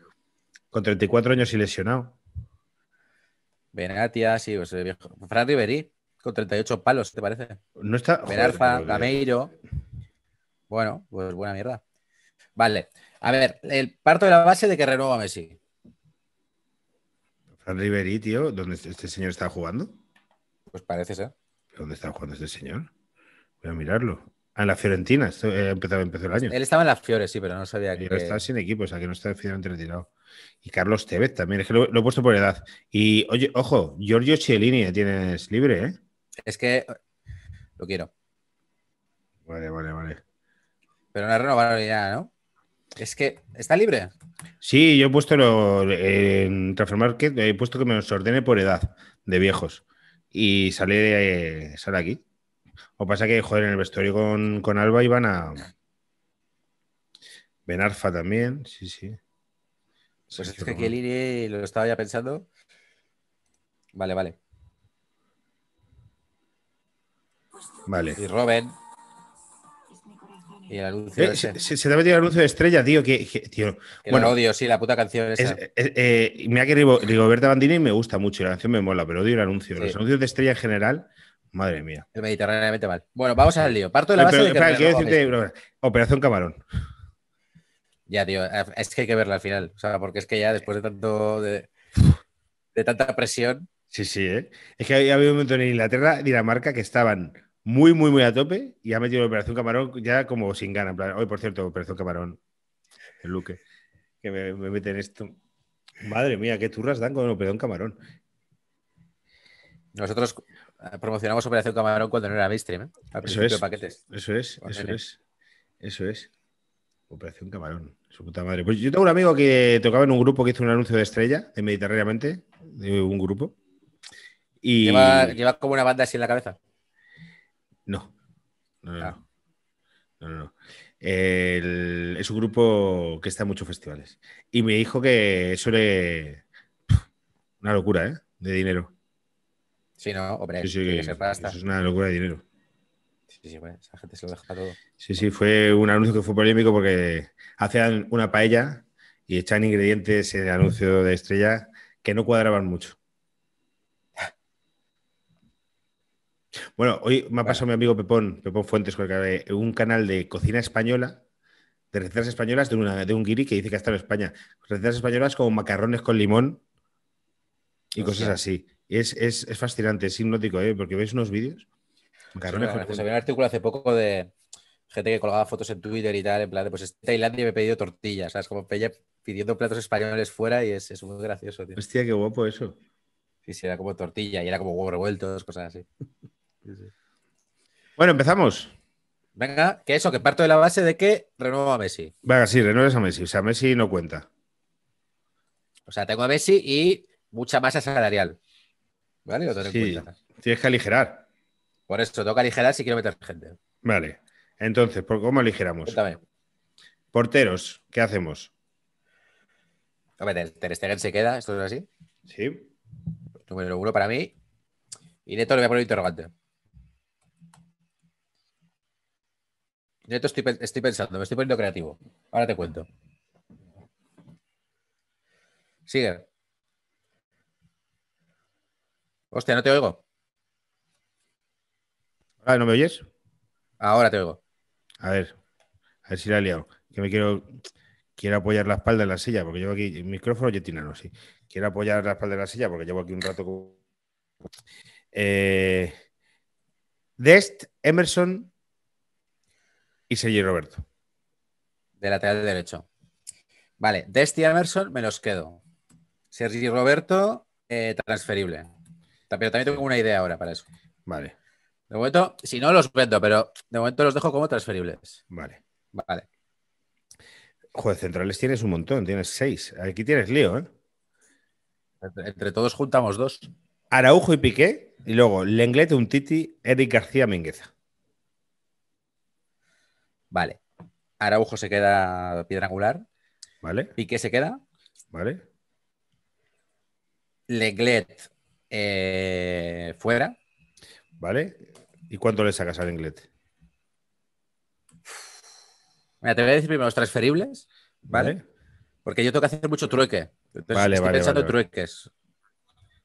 Con 34 años y lesionado. Benatia, sí, pues, viejo. Fran Riveri. Con 38 palos, ¿te parece? No está... Benarfa, Gameiro... Bueno, pues buena mierda. Vale. A ver, el parto de la base de que renueva Messi. Fran Riveri, tío, ¿dónde este señor está jugando? Pues parece ser. ¿Dónde está jugando este señor? Voy a mirarlo. Ah, en la Fiorentina. Esto, empezó el año. Él estaba en la Fiore, sí, pero no sabía que... Pero estaba sin equipo, o sea, que no está finalmente retirado. Y Carlos Tevez también. Es que lo he puesto por edad. Y, oye, ojo, Giorgio Chiellini tienes libre, ¿eh? Es que lo quiero. Vale. Pero no ha renovado ni nada, ¿no? Es que está libre. Sí, yo he puesto en Transfer Market, he puesto que me los ordene por edad de viejos. Y sale aquí. O pasa que, joder, en el vestuario con Alba iban a... Benarfa también, sí. Pues es que aquí el IRI lo estaba ya pensando. Vale. Vale. Y Robben. Y el anuncio se te ha metido el anuncio de Estrella, tío. Tío. Bueno, odio, sí, la puta canción esa. Mira que Rigoberta Bandini me gusta mucho y la canción me mola, pero odio el anuncio. Sí. Los anuncios de Estrella en general, madre mía. El mediterráneamente mal. Bueno, vamos al lío. Parto de la base de que quiero decirte, bro, Operación Camarón. Ya, tío, es que hay que verla al final. O sea, porque es que ya después de tanto de tanta presión. Sí, sí, ¿eh? Es que había un momento en Inglaterra, Dinamarca, que estaban muy, muy, muy a tope y ha metido la Operación Camarón ya como sin gana. En plan, hoy, por cierto, Operación Camarón, el Luque, que me meten esto. Madre mía, qué turras dan con Operación Camarón. Nosotros promocionamos Operación Camarón cuando no era mainstream, ¿eh? Al principio de paquetes. Eso es. Operación Camarón, su puta madre. Pues yo tengo un amigo que tocaba en un grupo que hizo un anuncio de Estrella, de Mediterráneamente, de un grupo. Y... ¿Lleva como una banda así en la cabeza? No. Es un grupo que está en muchos festivales. Y me dijo que suele... Una locura, ¿eh? De dinero. Sí, no, hombre. Eso es una locura de dinero. Sí, bueno, esa gente se lo deja todo. Sí, fue un anuncio que fue polémico porque hacían una paella y echaban ingredientes en el anuncio de Estrella que no cuadraban mucho. Bueno, hoy me ha pasado mi amigo Pepón Fuentes, con un canal de cocina española, de recetas españolas, de un guiri que dice que ha estado en España. Recetas españolas como macarrones con limón y cosas así. Es fascinante, es hipnótico, ¿eh? Porque veis unos vídeos. Se había un artículo hace poco de gente que colgaba fotos en Twitter y tal, en plan de, pues Tailandia me he pedido tortillas, ¿sabes? Como Peña pidiendo platos españoles fuera y es muy gracioso, tío. Hostia, qué guapo eso. Sí, era como tortilla y era como huevos revueltos, cosas así. Sí. Bueno, empezamos. Venga, que parto de la base de que renuevo a Messi. Venga, sí, renuevas a Messi. O sea, Messi no cuenta. O sea, tengo a Messi y mucha masa salarial. ¿Vale? Lo tengo en cuenta. Tienes que aligerar. Por eso, toca aligerar si quiero meter gente. Vale. Entonces, ¿cómo aligeramos? Cuéntame. Porteros, ¿qué hacemos? Ter Stegen se queda, ¿esto es así? Sí. Número 1 para mí. Y Neto le voy a poner interrogante. Neto estoy pensando, me estoy poniendo creativo. Ahora te cuento. Sigue. Hostia, no te oigo. Ah, ¿no me oyes? Ahora te oigo. A ver si la he liado. Que me quiero apoyar la espalda en la silla, porque llevo aquí el micrófono yetinano, sí. Quiero apoyar la espalda en la silla porque llevo aquí un rato con... Dest, Emerson y Sergi Roberto. De lateral derecho. Vale, Dest y Emerson me los quedo. Sergi Roberto, transferible. Pero también tengo una idea ahora para eso. Vale. De momento, si no, los vendo, pero de momento los dejo como transferibles. Vale. Joder, centrales tienes un montón, tienes 6. Aquí tienes lío, ¿eh? Entre todos juntamos 2. Araujo y Piqué, y luego Lenglet, un Titi, Eric García, Mingueza. Vale. Araujo se queda piedra angular. Vale. Piqué se queda. Vale. Lenglet fuera. Vale. ¿Y cuánto le sacas al Lenglet? Mira, te voy a decir primero los transferibles, ¿vale? Porque yo tengo que hacer mucho trueque. Entonces estoy pensando en trueques.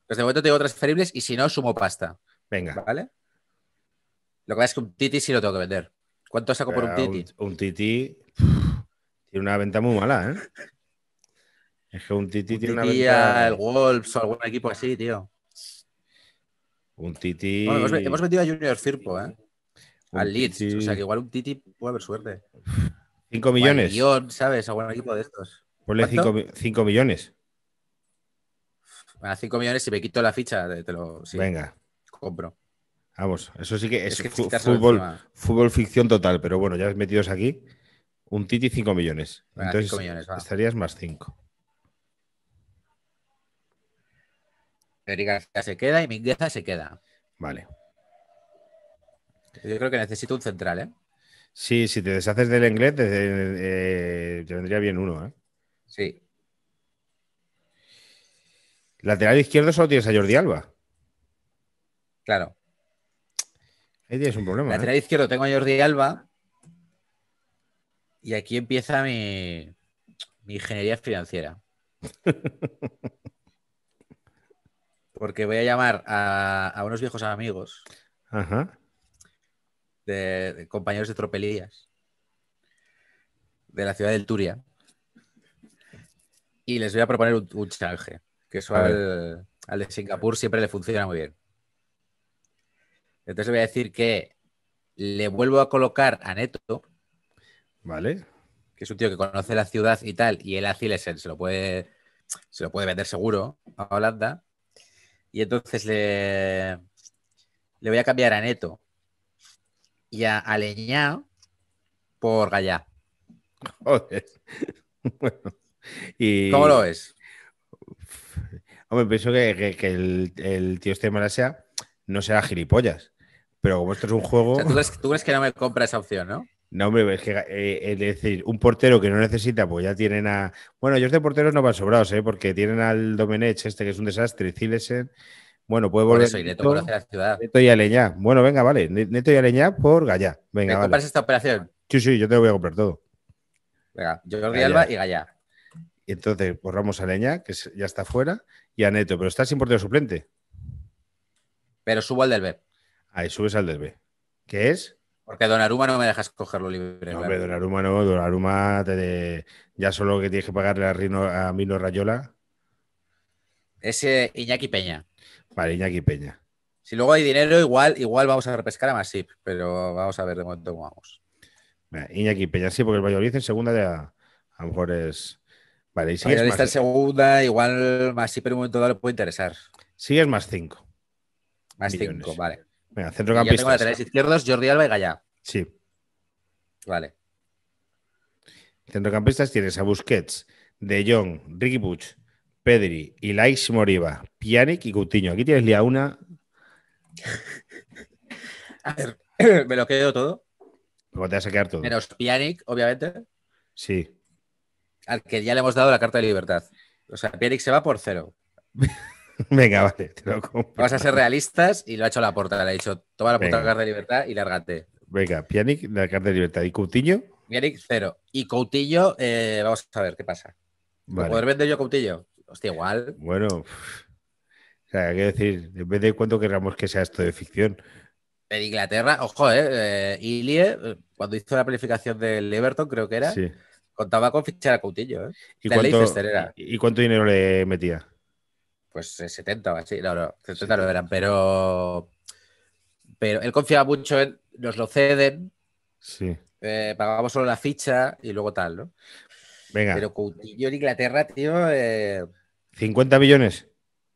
Pues de momento te digo transferibles y si no, sumo pasta. Venga. ¿Vale? Lo que pasa es que un Titi sí lo tengo que vender. ¿Cuánto saco por un Titi? Un Titi tiene una venta muy mala, ¿eh? Es que un Titi tiene una venta... El Wolves o algún equipo así, tío. Un Titi... Bueno, hemos metido a Junior Firpo, ¿eh? Al Leeds. Titi... O sea, que igual un Titi puede haber suerte. 5 millones. Un millón, ¿sabes? A un equipo de estos. Ponle 5 millones. A 5 millones, si me quito la ficha, te lo... Sí, venga. Compro. Vamos, eso sí que es que fútbol ficción total, pero bueno, ya has metidos aquí. Un Titi 5 millones. Venga, entonces 5 millones, estarías más 5. Eric García se queda y Mingueza se queda. Vale. Yo creo que necesito un central, ¿eh? Sí, si te deshaces del inglés, te vendría bien uno, ¿eh? Sí. Lateral izquierdo solo tienes a Jordi Alba. Claro. Ahí tienes un problema. Lateral izquierdo tengo a Jordi Alba. Y aquí empieza mi ingeniería financiera. Porque voy a llamar a unos viejos amigos. Ajá. De compañeros de tropelías de la ciudad del Turia. Y les voy a proponer un challenge. Que eso al de Singapur siempre le funciona muy bien. Entonces voy a decir que le vuelvo a colocar a Neto. Vale. Que es un tío que conoce la ciudad y tal. Y él a Cilesen se lo puede vender seguro a Holanda. Y entonces le voy a cambiar a Neto y a Aleñá por Gallá. Joder. Bueno. Y... ¿Cómo lo ves? Hombre, pienso que el tío este de Malasia no será gilipollas. Pero como esto es un juego... O sea, ¿tú crees que no me compra esa opción, no? No, hombre, es que es decir, un portero que no necesita, pues ya tienen a... Bueno, ellos de porteros no van sobrados, porque tienen al Domenech este, que es un desastre, Cilesen... Bueno, puede volver... Por eso, y Neto conoce la ciudad. Neto y Aleñá. Bueno, venga, vale. Neto y Aleñá por Gallá. Venga, ¿me compras esta operación? Sí, yo te lo voy a comprar todo. Venga, Jordi Alba y Gallá. Y entonces borramos a Aleñá, que ya está fuera, y a Neto. Pero está sin portero suplente. Pero subo al del B. Ahí subes al del B. ¿Qué es? Porque Donnarumma no me dejas cogerlo libre. No, hombre, Donnarumma no. Donnarumma ya solo que tienes que pagarle a Mino Rayola. Ese Iñaki Peña. Vale, Iñaki Peña. Si luego hay dinero, igual vamos a repescar a Masip. Pero vamos a ver de momento cómo vamos. Mira, Iñaki Peña, sí, porque el Valladolid en segunda ya a lo mejor es... Vale, y si Valladolid está en segunda, igual Masip en un momento dado le puede interesar. Sigues más 5. Más 5, vale. Venga, centrocampistas. Yo tengo laterales izquierdos, Jordi Alba y Gallá. Sí. Vale. Centrocampistas tienes a Busquets, De Jong, Ricky Puig, Pedri, Ilaix Moriba, Pjanic y Coutinho. Aquí tienes ya una... A ver, me lo quedo todo. Luego te vas a quedar todo. Menos Pjanic, obviamente. Sí. Al que ya le hemos dado la carta de libertad. O sea, Pjanic se va por 0. Venga, vale, te lo compro. Vas a ser realistas y lo ha hecho Laporta. Le ha dicho, toma la carta de libertad y lárgate. Venga, Pjanic, la carta de libertad. ¿Y Coutinho? Pjanic, 0. Y Coutinho, vamos a ver qué pasa. Vale. ¿Poder vender yo Coutinho? Hostia, igual. Bueno, o sea, hay que decir, en vez de cuánto querramos que sea esto de ficción. En Inglaterra, ojo, Ilie, cuando hizo la planificación del Everton, creo que era, sí, contaba con fichar a Coutinho. ¿Y cuánto dinero le metía? Pues 70 o así. No, 70 sí. No eran, pero él confiaba mucho en nos lo ceden, sí, pagamos solo la ficha y luego tal, ¿no? Venga. Pero Coutinho en Inglaterra, tío... 50 millones.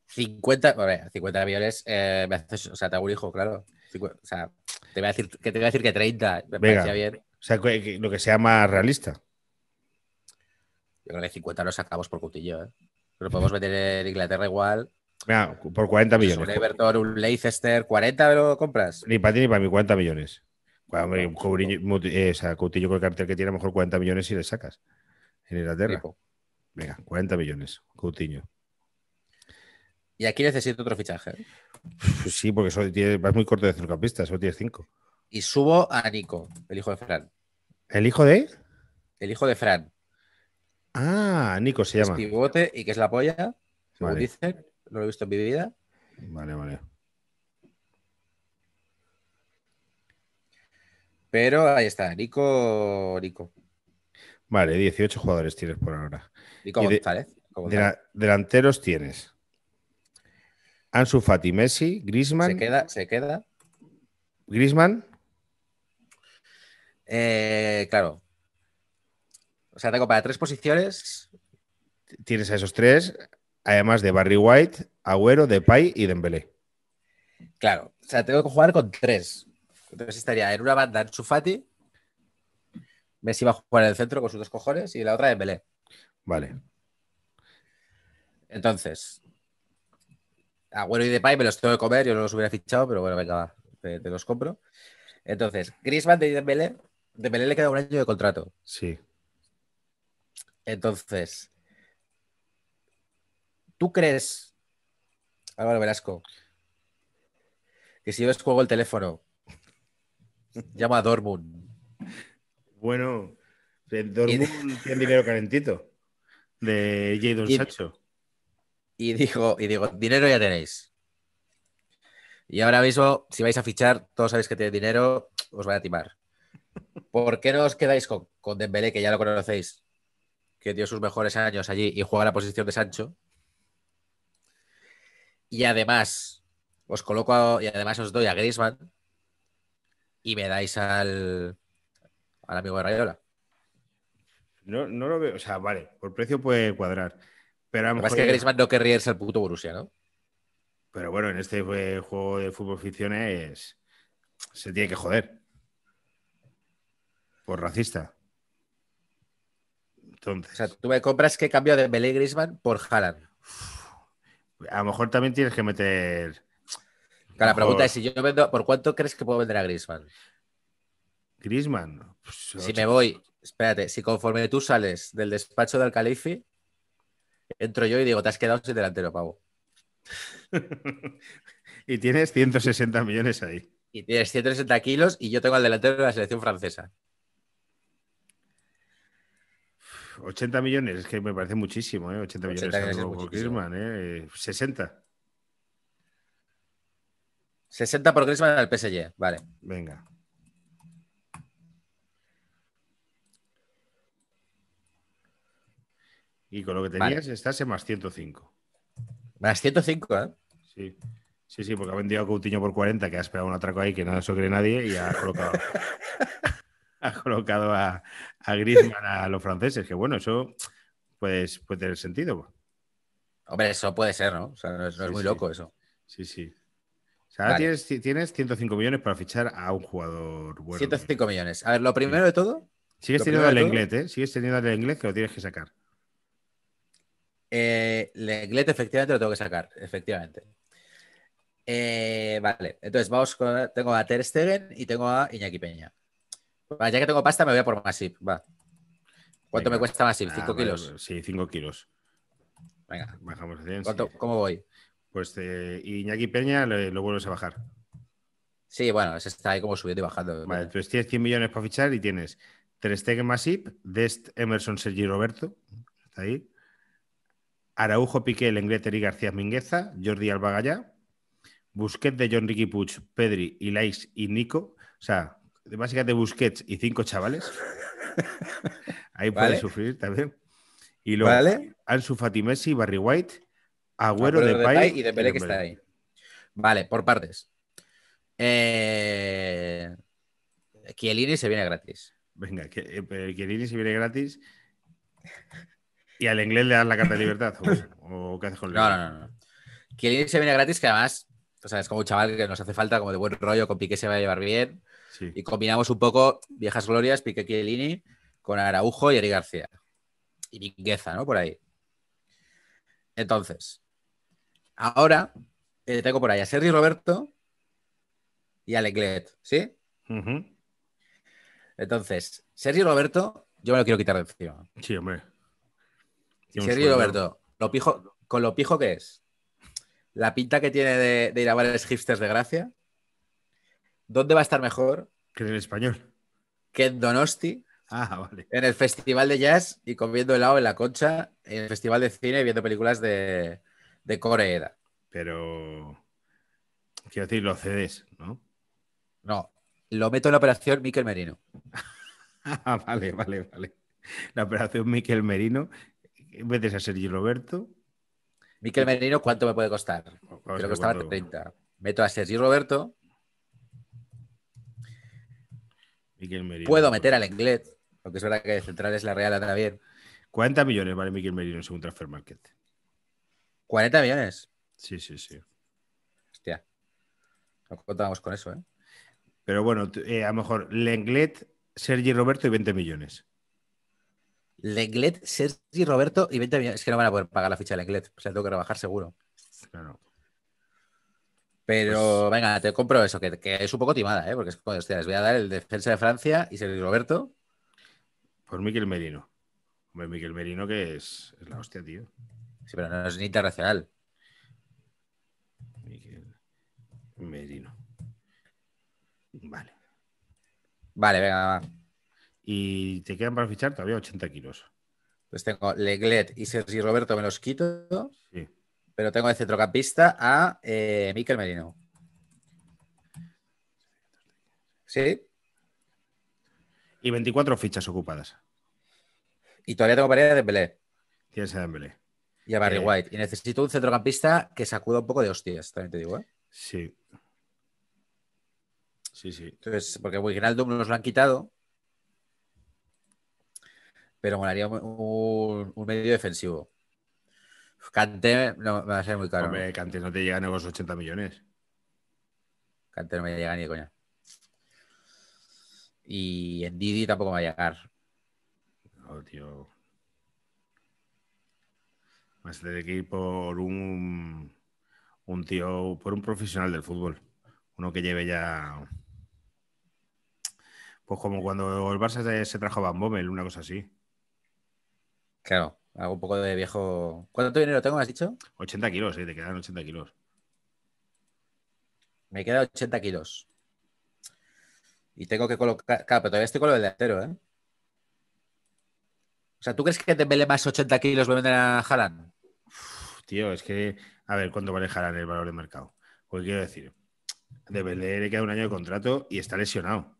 50, bueno, 50 millones, me haces, o sea, te hago un hijo, claro. 50, o sea, te voy a decir que 30, me parecía bien. O sea, lo que sea más realista. Yo creo que 50 lo sacamos por Coutinho, ¿eh? Lo podemos meter en Inglaterra igual. Venga, por 40 millones. Un Everton, un Leicester, 40 lo compras. Ni para ti ni para mí, 40 millones. Bueno, Coutinho con el cartel que tiene, a lo mejor 40 millones y le sacas. En Inglaterra. Tipo. Venga, 40 millones, Coutinho. Y aquí necesito otro fichaje. Sí, porque vas muy corto de centrocampista, solo tienes 5. Y subo a Nico, el hijo de Fran. ¿El hijo de? El hijo de Fran. Ah, Nico se llama. Es pivote y que es la polla, como dicen. No lo he visto en mi vida. Vale. Pero ahí está, Nico. Vale, 18 jugadores tienes por ahora. Nico González. Delanteros tienes Ansu Fati, Messi, Griezmann. Se queda. Griezmann. Claro. O sea, tengo para 3 posiciones. Tienes a esos 3, además de Barry White, Agüero, Depay y Dembélé. Claro. O sea, tengo que jugar con 3. Entonces estaría en una banda Ansu Fati. Messi va a jugar en el centro con sus 2 cojones y la otra es Dembélé. Vale. Entonces, Agüero y Depay me los tengo que comer. Yo no los hubiera fichado, pero bueno, venga, va, te los compro. Entonces, Griezmann y Dembélé. Dembélé le queda un año de contrato. Sí. Entonces, ¿tú crees, Álvaro Velasco, que si yo descuelgo el teléfono, llamo a Dortmund? Bueno, El Dortmund tiene dinero calentito de Jadon Sancho. Y digo, dinero ya tenéis. Y ahora mismo, si vais a fichar, todos sabéis que tenéis dinero, os van a timar. ¿Por qué no os quedáis con Dembélé, que ya lo conocéis, que dio sus mejores años allí y juega la posición de Sancho? Y además os coloco y además os doy a Griezmann y me dais al amigo de Rayola. No lo veo, o sea, vale, por precio puede cuadrar. Pero a lo mejor es que Griezmann no querría irse al puto Borussia, ¿no? Pero bueno, en este juego de fútbol ficciones se tiene que joder. Por racista. Entonces, o sea, tú me compras que cambio de Belé Griezmann por Haaland. A lo mejor también tienes que meter... La pregunta es, si yo vendo, ¿por cuánto crees que puedo vender a Griezmann? Griezmann. Pues, si me voy, espérate, si conforme tú sales del despacho del Califi, entro yo y digo, te has quedado sin delantero, pavo. Y tienes 160 millones ahí. Y tienes 160 kilos y yo tengo al delantero de la selección francesa. 80 millones, es que me parece muchísimo, ¿eh? 80 millones por Griezmann, ¿eh? 60. 60 por Griezmann al PSG, vale. Venga. Y con lo que tenías, vale, estás en más 105. Más 105, ¿eh? Sí. Sí, porque ha vendido a Coutinho por 40, que ha esperado un atraco ahí que nada se cree nadie y ha colocado... Ha colocado a Griezmann a los franceses, que bueno, eso pues, puede tener sentido. Hombre, eso puede ser, ¿no? O sea, no es muy loco eso. Sí. O sea, vale. tienes 105 millones para fichar a un jugador bueno. 105 millones. A ver, lo primero de todo... Sigues teniendo al Lenglet, ¿eh? Sigues teniendo al Lenglet que lo tienes que sacar. Lenglet efectivamente lo tengo que sacar, efectivamente. Vale, entonces vamos con... Tengo a Ter Stegen y tengo a Iñaki Peña. Ya que tengo pasta, me voy a por Masip. Va. ¿Cuánto me cuesta Masip? ¿5 kilos? Sí, 5 kilos. Venga. Bajamos a 100. ¿Cómo voy? Pues Iñaki Peña lo vuelves a bajar. Sí, bueno, se está ahí como subiendo y bajando. Vale, pues tienes 100 millones para fichar y tienes Ter Stegen, Masip, Dest, Emerson, Sergi Roberto. Está ahí. Araujo, Piqué, Lenglet, Eric García Mingueza, Jordi Alba Gaya, Busquets de John Riqui Puig, Pedri, Ilais y Nico. O sea... Básicamente Busquets y 5 chavales. Ahí puede sufrir también. Y luego Ansu Fati, Messi, Barry White, Agüero, Depay y Dembélé que está ahí. Vale, por partes. Chiellini se viene gratis. Venga, Chiellini se viene gratis. Y al inglés le das la carta de libertad. ¿O qué haces con él? No. Chiellini se viene gratis, que además, o sea, es como un chaval que nos hace falta, como de buen rollo, con Piqué se va a llevar bien. Sí. Y combinamos un poco viejas glorias, Piqué, Chiellini, con Araujo y Eric García. Y Mingueza, ¿no? Por ahí. Entonces, ahora tengo por ahí a Sergi Roberto y a Lenglet, ¿sí? Uh-huh. Entonces, Sergi Roberto, yo me lo quiero quitar de encima. Sí, hombre. Sergi Roberto, con lo pijo que es, la pinta que tiene de ir a bares hipsters de gracia. ¿Dónde va a estar mejor? Que en el español. Que en Donosti. Ah, vale. En el festival de jazz y comiendo helado en la Concha, en el festival de cine y viendo películas de Koreeda. Pero, quiero decir, lo cedes, ¿no? No, lo meto en la operación Miquel Merino. Ah, vale. La operación Miquel Merino. Metes a Sergi Roberto. Miquel Merino, ¿cuánto me puede costar? Creo que costaba 30. Meto a Sergi Roberto. Merino, puedo meter al Lenglet, aunque es verdad que de central es la Real anda bien. 40 millones vale Miquel Merino según Transfer Market. ¿40 millones? Sí. Hostia. No contábamos con eso, ¿eh? Pero bueno, a lo mejor Lenglet, Sergi Roberto y 20 millones. Lenglet, Sergi Roberto y 20 millones. Es que no van a poder pagar la ficha de Lenglet. O sea, tengo que rebajar seguro. Claro. Pero pues, venga, te compro eso, que es un poco timada, ¿eh? Porque es como, hostia, les voy a dar el defensa de Francia y Sergi Roberto. Por Miquel Merino. Hombre, Miquel Merino que es la hostia, tío. Sí, pero no es ni internacional. Miquel Merino. Vale. Venga, va. y te quedan para fichar todavía 80 kilos. Pues tengo Lenglet y Sergi Roberto, me los quito. Sí. Pero tengo de centrocampista a Mikel Merino. ¿Sí? Y 24 fichas ocupadas. Y todavía tengo paridad de Dembélé. Tienes a Dembélé. Y a Barry White. Y necesito un centrocampista que sacuda un poco de hostias, también te digo, ¿eh? Sí. Sí, sí. Entonces, porque Wijnaldum nos lo han quitado. Pero molaría un medio defensivo. Kanté no, va a ser muy caro. Hombre, Kanté no te llegan a los 80 millones. Kanté no me llega ni de coña. Y en Didi tampoco me va a llegar. No, tío. Vas a tener que ir por un tío, por un profesional del fútbol. Uno que lleve ya... Pues como cuando el Barça se trajo a Van Bommel, una cosa así. Claro, hago un poco de viejo... ¿Cuánto dinero tengo, me has dicho? 80 kilos, te quedan 80 kilos. Me quedan 80 kilos. Y tengo que colocar... Claro, pero todavía estoy con lo del delantero, ¿eh? O sea, ¿tú crees que Dembélé más 80 kilos lo venden a Haaland? Uf, tío, es que... A ver, ¿cuánto vale Haaland el valor de mercado? Porque quiero decir, Dembélé le queda un año de contrato y está lesionado.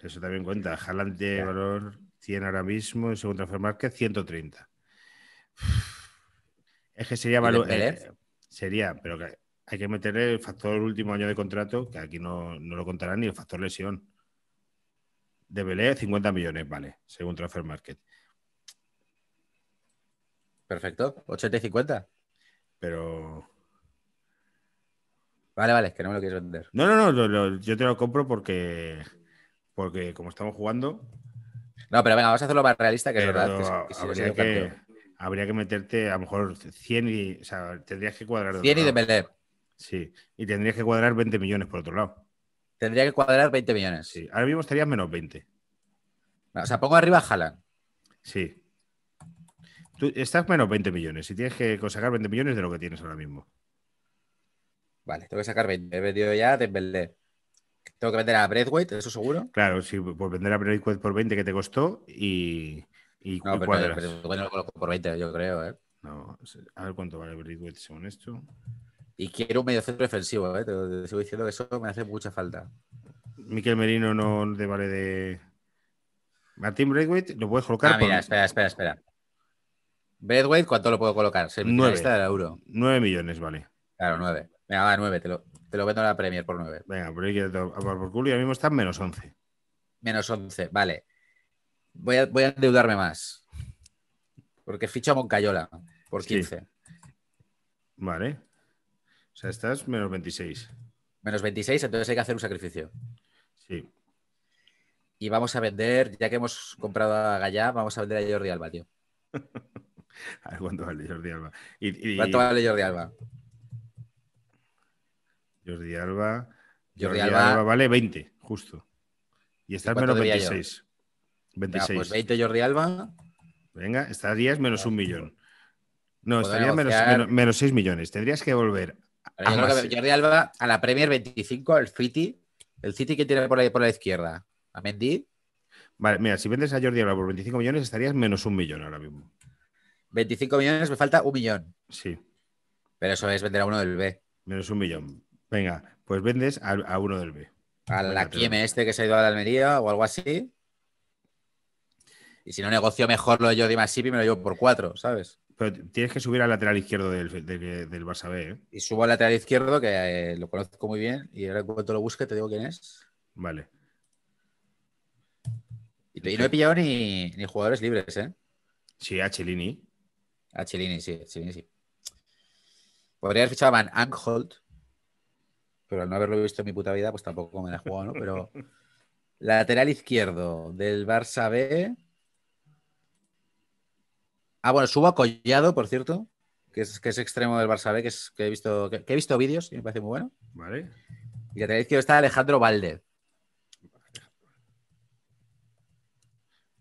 Eso también cuenta. Haaland tiene valor 100 ahora mismo y según Transfer Market 130. Uf, es que sería... valor sería, pero... que hay que meterle el factor último año de contrato, que aquí no lo contarán, ni el factor lesión. Dembélé 50 millones, vale, según Transfer Market. Perfecto, 80 y 50. Pero... Vale, que no me lo quieres vender. No, yo te lo compro porque como estamos jugando... No, pero venga, vamos a hacerlo más realista, que es verdad. Habría que meterte a lo mejor 100 y... O sea, tendrías que cuadrar... 100 y Dembélé. Sí, y tendrías que cuadrar 20 millones por otro lado. Tendría que cuadrar 20 millones. Sí, ahora mismo estarías menos 20. No, o sea, pongo arriba a Haaland. Sí. Tú estás menos 20 millones y tienes que sacar 20 millones de lo que tienes ahora mismo. Vale, tengo que sacar 20. He vendido ya Dembélé. Tengo que vender a Braithwaite, ¿eso seguro? Claro, sí, pues vender a Braithwaite por 20 que te costó y no, pero bueno, lo coloco por 20, yo creo, ¿eh? No, a ver cuánto vale Braithwaite según esto. Y quiero un mediocentro defensivo, ¿eh? Te sigo diciendo que eso me hace mucha falta. Mikel Merino no te vale de... Martín Braithwaite lo puedes colocar... Ah, mira, por... espera. Braithwaite, ¿cuánto lo puedo colocar? 9 millones, vale. Claro, 9. Venga, va, 9. Te lo vendo a la Premier por 9. Venga, por ahí que por culo y ahora mismo está menos 11. Menos 11, vale. Voy a endeudarme más. Porque ficho a Moncayola por 15. Sí. Vale. O sea, estás menos 26. Menos 26, entonces hay que hacer un sacrificio. Sí. Y vamos a vender, ya que hemos comprado a Gallá, vamos a vender a Jordi Alba, tío. A ver cuánto vale Jordi Alba. ¿Cuánto vale Jordi Alba? Jordi Alba vale 20, justo. Y estás menos 26. 26. Ah, pues 20 Jordi Alba. Venga, estarías menos 1 millón. No, estarías menos 6 millones. Tendrías que volver... Jordi Alba a la Premier 25, el City que tiene por la izquierda, a Mendy. Vale, mira, si vendes a Jordi Alba por 25 millones estarías menos 1 millón ahora mismo. 25 millones, me falta 1 millón. Sí. Pero eso es vender a uno del B. Menos 1 millón. Venga, pues vendes a uno del B. A la Kieme este que se ha ido a la Almería o algo así. Y si no negocio mejor lo de Jordi Masipi me lo llevo por 4, ¿sabes? Pero tienes que subir al lateral izquierdo del Barça B, ¿eh? Y subo al lateral izquierdo, que lo conozco muy bien. Y ahora en cuanto lo busque te digo quién es. Vale. Y no he pillado ni jugadores libres, ¿eh? Sí, a Chiellini. A Chiellini, sí. Podría haber fichado a Van Aanholt. Pero al no haberlo visto en mi puta vida, pues tampoco me la he jugado, ¿no? Pero lateral izquierdo del Barça B... Ah, bueno, subo a Collado, por cierto, que es extremo del Barça B, que he visto vídeos y me parece muy bueno. Vale. Y lateral izquierdo está Alejandro Valde.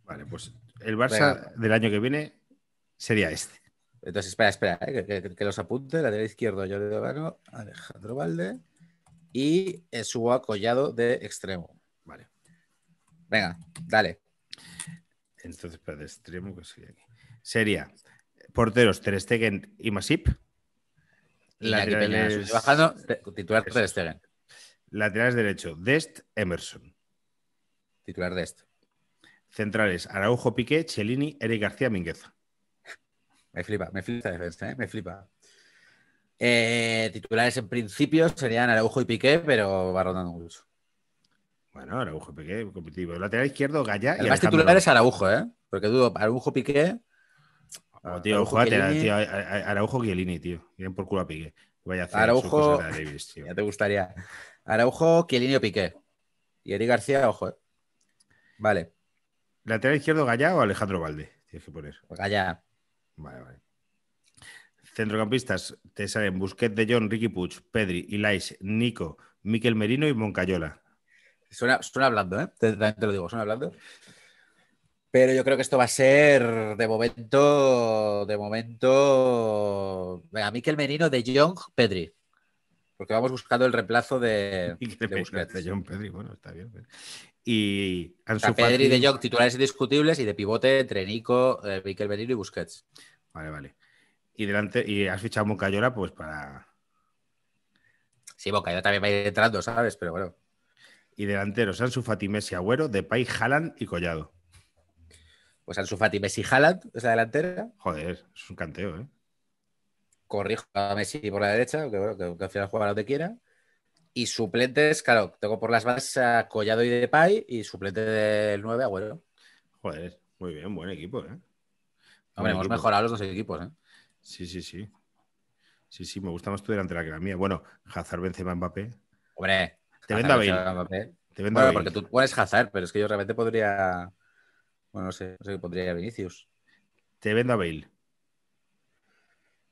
Vale, pues el Barça del año que viene sería este. Entonces, espera, que los apunte. Lateral izquierdo, yo le doy Alejandro Valde y subo a Collado de extremo. Vale. Venga, dale. Entonces, para el extremo, ¿qué sería aquí? Sería porteros Ter Stegen y Masip. Laterales... Bajando, titular Ter Stegen. Laterales derecho, Dest, Emerson. Titular Dest. Centrales, Araujo, Piqué, Chiellini, Eric García, Mingueza. Me flipa esta defensa, ¿eh? Me flipa. Titulares en principio serían Araujo y Piqué, pero va rondando mucho. Bueno, Araujo, Piqué, competitivo. Lateral izquierdo, Gaya. El más titular es Araujo, ¿eh? Porque dudo, Araujo, Piqué. Oh, tío, Araujo, Araujo, Chiellini, tío. Bien por culo a Piqué. Vaya a hacer Araujo, de Davis, tío. Ya te gustaría. Araujo, Chiellini o Piqué. Y Eric García, ojo, ¿eh? Vale. ¿Lateral izquierdo, Gaya o Alejandro Valde? Tienes que poner. Gaya. Vale, vale. Centrocampistas te salen Busquets, De Jong, Riqui Puig, Pedri, Ilaix, Nico, Miquel Merino y Moncayola. Suena blando, ¿eh? Te lo digo, suena blando. Pero yo creo que esto va a ser de momento... Venga, Miquel Merino, De Jong, Pedri. Porque vamos buscando el reemplazo de Busquets. De Jong, Pedri, bueno, está bien. Y Ansu Fati... Pedri, De Jong, titulares indiscutibles y de pivote entre Nico, Miquel Merino y Busquets. Vale, vale. Y delante, y has fichado Moncayola, pues para... Sí, Moncayola también va a ir entrando, ¿sabes? Pero bueno. Y delanteros, Ansu Fati, Messi, Agüero, Depay, Haaland y Collado. Pues Ansu Fati, Messi, Haaland es la delantera. Joder, es un canteo, ¿eh? Corrijo a Messi por la derecha, que al final juega donde quiera. Y suplentes, claro, tengo por las bases a Collado y Depay y suplente del 9, Agüero. Joder, muy bien, buen equipo, ¿eh? Hombre, hemos mejorado los dos equipos, ¿eh? Sí, sí, sí. Sí, sí, me gusta más tu delantera que la mía. Bueno, Hazard, Benzema, Mbappé. Hombre, te vendo a Bale. Bueno, porque tú pones Hazard, pero es que yo realmente podría... Bueno, no sé qué podría ir a Vinicius. Te vendo a Bale.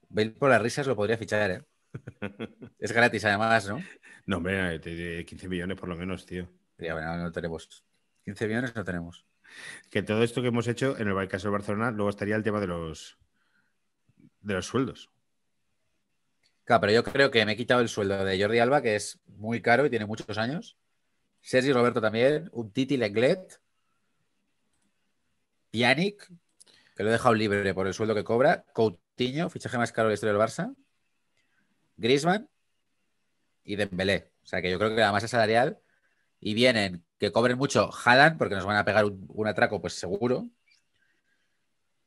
Bale por las risas lo podría fichar, ¿eh? Es gratis además, ¿no? No, hombre, 15 millones por lo menos, tío. Ya, bueno, no tenemos. 15 millones no tenemos. Que todo esto que hemos hecho en el caso del Barcelona, luego estaría el tema de los sueldos. Claro, pero yo creo que me he quitado el sueldo de Jordi Alba, que es muy caro y tiene muchos años. Sergi Roberto también, un Titi, Lenglet, Pjanic, que lo he dejado libre por el sueldo que cobra, Coutinho, fichaje más caro de la historia del Barça, Griezmann y Dembélé. O sea que yo creo que la masa salarial y vienen que cobren mucho Haaland, porque nos van a pegar un atraco, pues seguro.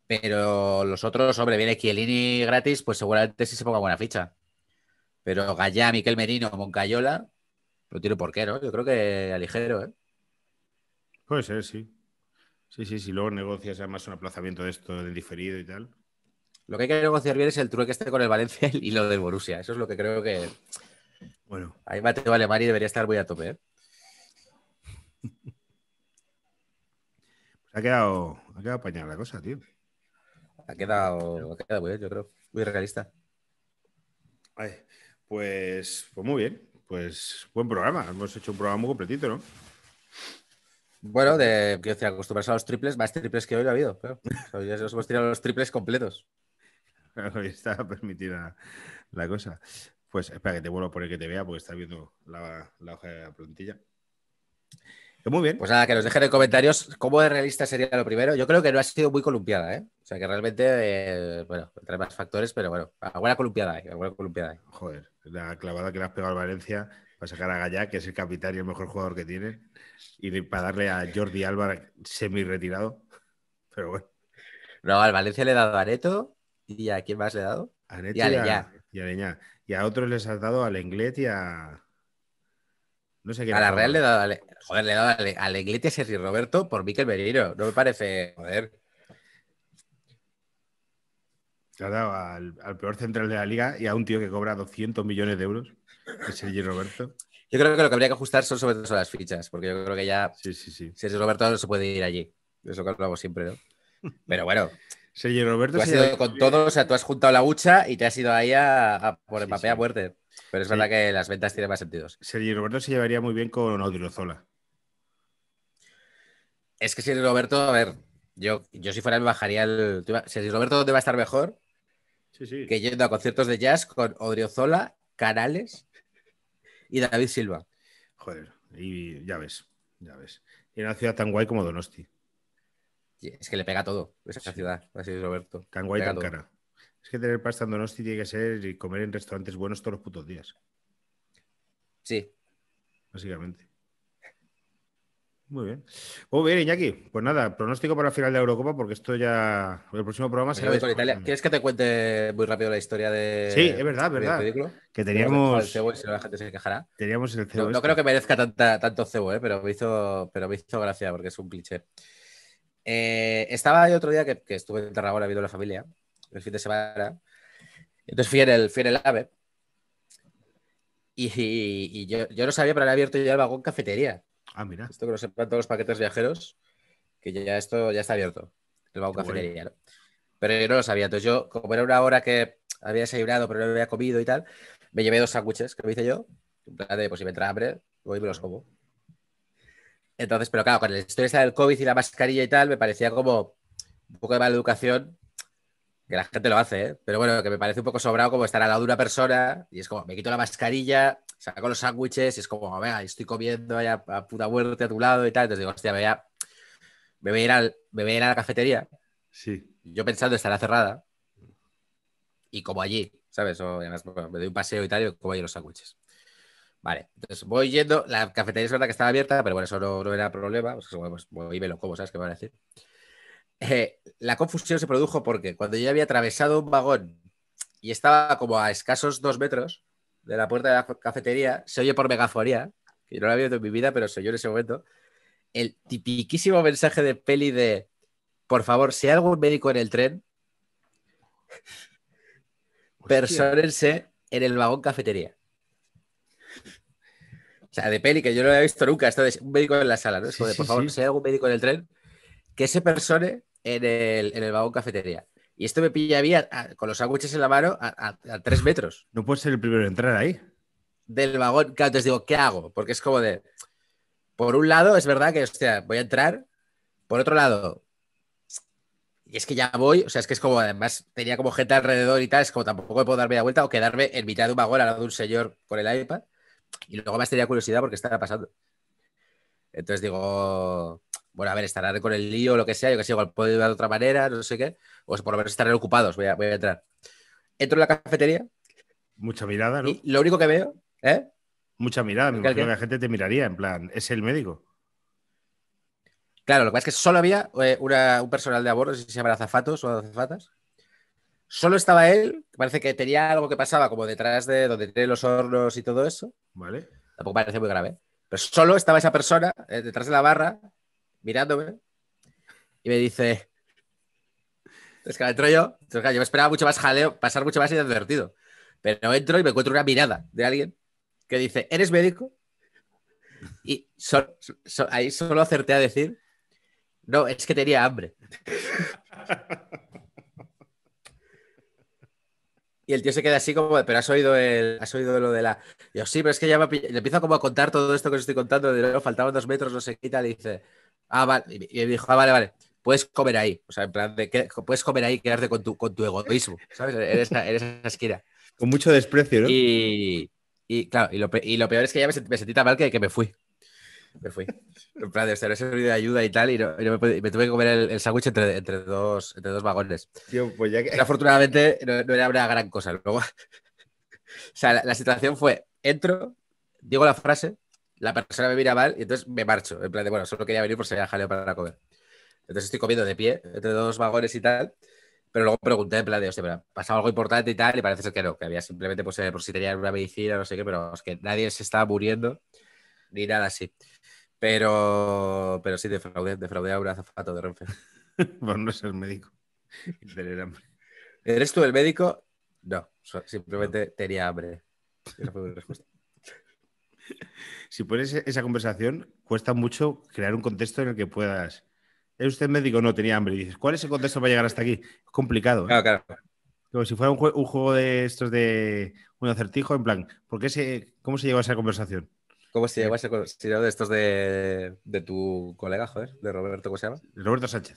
Pero los otros, hombre, viene Chiellini gratis, pues seguramente sí se ponga buena ficha. Pero Gallá, Miquel Merino, Moncayola, lo tiro por qué, ¿no? Yo creo que a ligero, ¿eh? Puede ser, sí. Sí, luego negocias además un aplazamiento de esto del diferido y tal. Lo que hay que negociar bien es el trueque este con el Valencia y lo del Borussia. Eso es lo que creo que... Bueno. Ahí Mateo Alemany debería estar muy a tope, ¿eh? Pues ha quedado apañada la cosa, tío. Ha quedado muy bien, yo creo. Muy realista. Ay, pues muy bien. Pues buen programa. Hemos hecho un programa muy completito, ¿no? Bueno, quiero decir, acostumbrarse a los triples, más triples que hoy lo ha habido. Claro. O sea, ya nos hemos tirado los triples completos. Claro, hoy está permitida la cosa. Pues espera que te vuelvo a poner que te vea porque está viendo la hoja de la plantilla. Muy bien. Pues nada, que nos dejen en comentarios cómo de realista sería lo primero. Yo creo que no ha sido muy columpiada, ¿eh? O sea, que realmente, bueno, trae más factores, pero bueno, alguna columpiada. Joder, la clavada que le has pegado al Valencia para sacar a Gallá, que es el capitán y el mejor jugador que tiene, y para darle a Jordi Alba semi-retirado. Pero bueno. No, al Valencia le he dado a Neto, ¿y a quién más le he dado? A Neto y a Leñá. Y a otros les has dado a Lenglet y a... No sé qué. A la Real le he dado a Lenglet y a Sergi Roberto por Miquel Merino. No me parece... Joder. Le has dado al peor central de la liga y a un tío que cobra 200 millones de euros, que es Sergi Roberto. Yo creo que lo que habría que ajustar son sobre todo las fichas, porque yo creo que ya sí. Sergi Roberto no se puede ir allí. Eso que hablamos siempre, ¿no? Pero bueno. Sergi Roberto... Tú has ido con todo, o sea, tú has juntado la hucha y te has ido ahí a por Mbappé a muerte. Pero es verdad que las ventas tienen más sentido. Sergi Roberto se llevaría muy bien con Odriozola. Es que Sergi Roberto, a ver, yo si fuera me bajaría el... Sergi Roberto, ¿dónde va a estar mejor? Sí. Que yendo a conciertos de jazz con Odriozola, Canales y David Silva. Joder, y ya ves. en una ciudad tan guay como Donosti. Es que le pega todo esa ciudad, así es, Roberto. Tan guay, tan cara. Es que tener pasta en Donosti tiene que ser y comer en restaurantes buenos todos los putos días. Sí. Básicamente. Muy bien. Muy bien, Iñaki. Pues nada, pronóstico para la final de la Eurocopa, porque esto ya... El próximo programa será... ¿Quieres que te cuente muy rápido la historia de... Sí, es verdad, ridículo? Que teníamos... Cebo, si la gente se quejará. Teníamos el cebo. No, no creo que merezca tanto cebo, pero me hizo gracia, porque es un cliché. Estaba el otro día que estuve en Tarragona viendo la familia, el fin de semana. Entonces fui en el AVE. Y yo no sabía, pero había abierto ya el vagón cafetería. Ah, mira. Esto que lo sepan todos los paquetes viajeros, que ya esto ya está abierto, el vagón cafetería, ¿no? Pero yo no lo sabía. Entonces yo, como era una hora que había desayunado, pero no había comido y tal, me llevé 2 sándwiches que me hice yo. En plan de, pues si me entra hambre, voy y me los como. Entonces, pero claro, con la historia del COVID y la mascarilla y tal, me parecía como un poco de mala educación, que la gente lo hace, pero bueno, que me parece un poco sobrado como estar al lado de una persona y es como, me quito la mascarilla, saco los sándwiches y es como, venga, estoy comiendo allá a puta muerte a tu lado y tal. Entonces digo, hostia, me voy a ir a la cafetería. Sí. Yo pensando estará cerrada y como allí, ¿sabes? O además, bueno, me doy un paseo y tal y como allí los sándwiches. Vale, entonces voy yendo, la cafetería es verdad que estaba abierta, pero bueno, eso no era problema, pues voy y me lo como, ¿sabes qué me van a decir? La confusión se produjo porque cuando yo había atravesado un vagón y estaba como a escasos 2 metros de la puerta de la cafetería, se oye por megafonía, que yo no lo había oído en mi vida, pero se oyó en ese momento, el tipiquísimo mensaje de peli de, por favor, si hay algún médico en el tren, persónense en el vagón cafetería. O sea, de peli, que yo no lo había visto nunca, esto de un médico en la sala, ¿no? Es como de, por favor, si hay algún médico en el tren, que se persone en el vagón cafetería. Y esto me pilla a mí con los sándwiches en la mano a 3 metros. No puedes ser el primero en entrar ahí. Del vagón. Claro, entonces digo, ¿qué hago? Porque es como de... Por un lado, es verdad que, hostia, voy a entrar. Por otro lado... Y es que ya voy. O sea, es que es como... Además, tenía como gente alrededor y tal. Es como tampoco me puedo dar media vuelta o quedarme en mitad de un vagón al lado de un señor con el iPad. Y luego más tenía curiosidad porque estaba pasando. Entonces digo... Bueno, a ver, estarán con el lío o lo que sea, yo que sé, igual puedo ir de otra manera, no sé qué. O por lo menos estarán ocupados, voy a entrar. Entro en la cafetería. Mucha mirada, ¿no? Y lo único que veo, mucha mirada, me imagino que la gente te miraría, en plan, ¿es el médico? Claro, lo que pasa es que solo había un personal de a bordo, no sé si se llaman azafatos o azafatas. Solo estaba él, parece que tenía algo que pasaba como detrás de donde tienen los hornos y todo eso. Vale. Tampoco parece muy grave. Pero solo estaba esa persona detrás de la barra, mirándome y me dice, entonces claro, entro yo, entonces, claro, yo me esperaba mucho más jaleo, pasar mucho más inadvertido, pero entro y me encuentro una mirada de alguien que dice, ¿eres médico? Y ahí solo acerté a decir, no, es que tenía hambre. Y el tío se queda así como, pero has oído lo de la... Yo, sí, pero es que ya le empiezo como a contar todo esto que os estoy contando, de luego faltaban 2 metros, no sé qué tal, y dice... Ah, vale. Y me dijo, vale, puedes comer ahí. O sea, en plan, puedes comer ahí y quedarte con tu egoísmo, ¿sabes? En esa esquina. Con mucho desprecio, ¿no? Y claro, y lo peor es que ya me sentí tan mal que me fui. En plan, no he servido de ayuda y tal, y me tuve que comer el sándwich entre dos vagones. Tío, pues ya que... Pero, afortunadamente, no era una gran cosa. Luego... O sea, la situación fue, entro, digo la frase... La persona me mira mal y entonces me marcho. En plan de, bueno, solo quería venir por si había jaleo para comer. Entonces estoy comiendo de pie, entre 2 vagones y tal. Pero luego pregunté en plan de, hostia, ¿ha pasado algo importante y tal? Y parece ser que no, que había simplemente, pues, por si tenían una medicina, no sé qué, pero es que nadie se estaba muriendo ni nada así. Pero sí, defraudé a un azafato de Renfe. Por no ser médico. Tener hambre. ¿Eres tú el médico? No, simplemente tenía hambre. Esa fue mi respuesta. Si pones esa conversación, cuesta mucho crear un contexto en el que puedas. ¿Es usted médico? No, tenía hambre. Y dices, ¿cuál es el contexto para llegar hasta aquí? Es complicado, ¿eh? Claro. Como si fuera un juego de estos de un acertijo, en plan, ¿cómo se llegó a esa conversación? ¿Cómo se llegó a esa conversación de estos de tu colega, joder? ¿De Roberto, cómo se llama? Roberto Sánchez.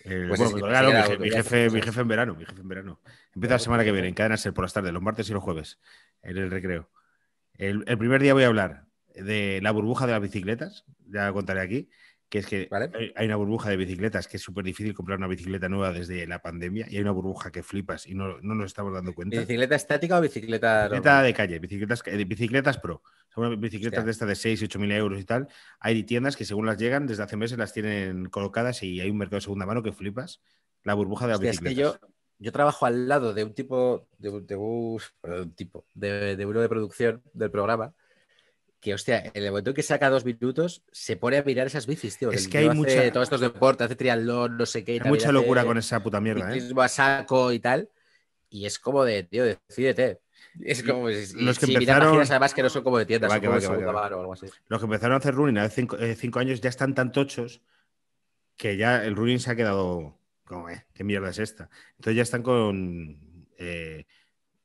Pues bueno, mi jefe en verano. Empieza la semana que viene en Cadena Ser por las tardes, los martes y los jueves, en el recreo. El primer día voy a hablar de la burbuja de las bicicletas, ya la contaré aquí, que es que ¿vale? Hay una burbuja de bicicletas que es súper difícil comprar una bicicleta nueva desde la pandemia y hay una burbuja que flipas y no nos estamos dando cuenta. ¿Bicicleta estática o bicicleta...? Bicicleta de calle, bicicletas pro. Son bicicletas de estas de 6, 8 mil euros y tal. Hay tiendas que según las llegan, desde hace meses las tienen colocadas y hay un mercado de segunda mano que flipas. La burbuja de las bicicletas. Es que yo trabajo al lado de un tipo de uno de producción del programa que, hostia, en el momento que saca 2 minutos se pone a mirar esas bicis, tío. Es que hay mucha... Todos estos deportes, hace triatlón, no sé qué. Hay mucha locura con esa puta mierda, ¿eh? A saco y tal. Y es como de, tío, decídete. Es como... Los que empezaron... Páginas, además, que no son como de tiendas, son como de segunda mano o algo así. Los que empezaron a hacer running hace 5 años ya están tan tochos que ya el running se ha quedado... Como, ¿qué mierda es esta? Entonces ya están con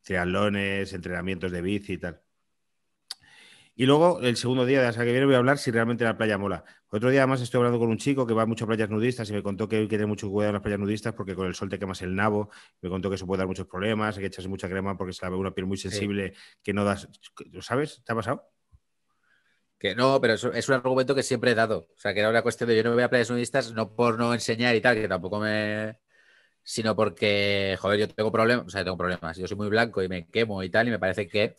triatlones, entrenamientos de bici y tal. Y luego, el segundo día de la semana que viene voy a hablar si realmente la playa mola. Otro día además estoy hablando con un chico que va mucho a playas nudistas y me contó que hay que tener mucho cuidado en las playas nudistas porque con el sol te quemas el nabo. Me contó que eso puede dar muchos problemas, hay que echarse mucha crema porque se la ve una piel muy sensible que no das... ¿Sabes? ¿Te ha pasado? Que no, pero es un argumento que siempre he dado. O sea, que era una cuestión de yo no me voy a playas nudistas no por no enseñar y tal, que tampoco me... Sino porque, joder, yo tengo problemas. O sea, tengo problemas. Yo soy muy blanco y me quemo y tal, y me parece que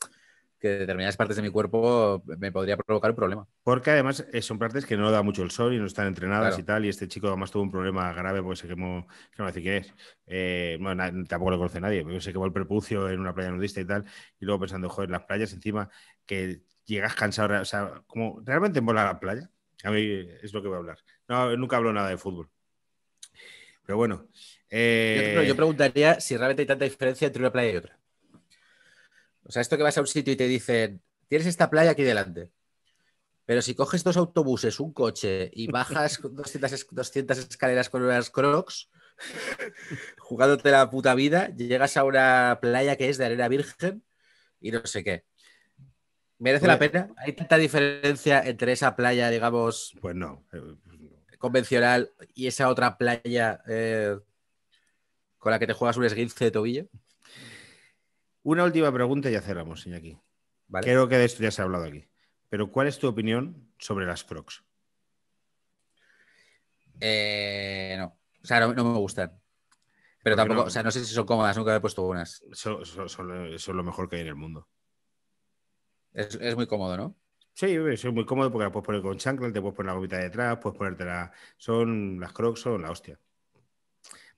determinadas partes de mi cuerpo me podría provocar un problema. Porque además son partes que no da mucho el sol y no están entrenadas y tal, y este chico además tuvo un problema grave porque se quemó, que no voy a decir quién es, bueno, tampoco lo conoce nadie, pero se quemó el prepucio en una playa nudista y tal, y luego pensando, joder, las playas encima que... Llegas cansado, o sea, como realmente mola la playa. A mí es lo que voy a hablar. No, nunca hablo nada de fútbol. Pero bueno. Yo preguntaría si realmente hay tanta diferencia entre una playa y otra. O sea, esto que vas a un sitio y te dicen, tienes esta playa aquí delante. Pero si coges 2 autobuses, un coche y bajas 200 escaleras con unas Crocs, jugándote la puta vida, llegas a una playa que es de arena virgen y no sé qué. ¿Merece la pena? ¿Hay tanta diferencia entre esa playa, digamos, pues no, convencional y esa otra playa con la que te juegas un esguince de tobillo? Una última pregunta y ya cerramos, Iñaki. ¿Vale? Creo que de esto ya se ha hablado aquí. Pero ¿cuál es tu opinión sobre las Crocs? No. O sea, no me gustan. Pero tampoco, o sea, no sé si son cómodas, nunca me he puesto unas. Son lo mejor que hay en el mundo. Es muy cómodo, ¿no? Sí, es muy cómodo porque la puedes poner con chancla, te puedes poner la gomita de detrás, puedes ponértela... Son las Crocs, son la hostia.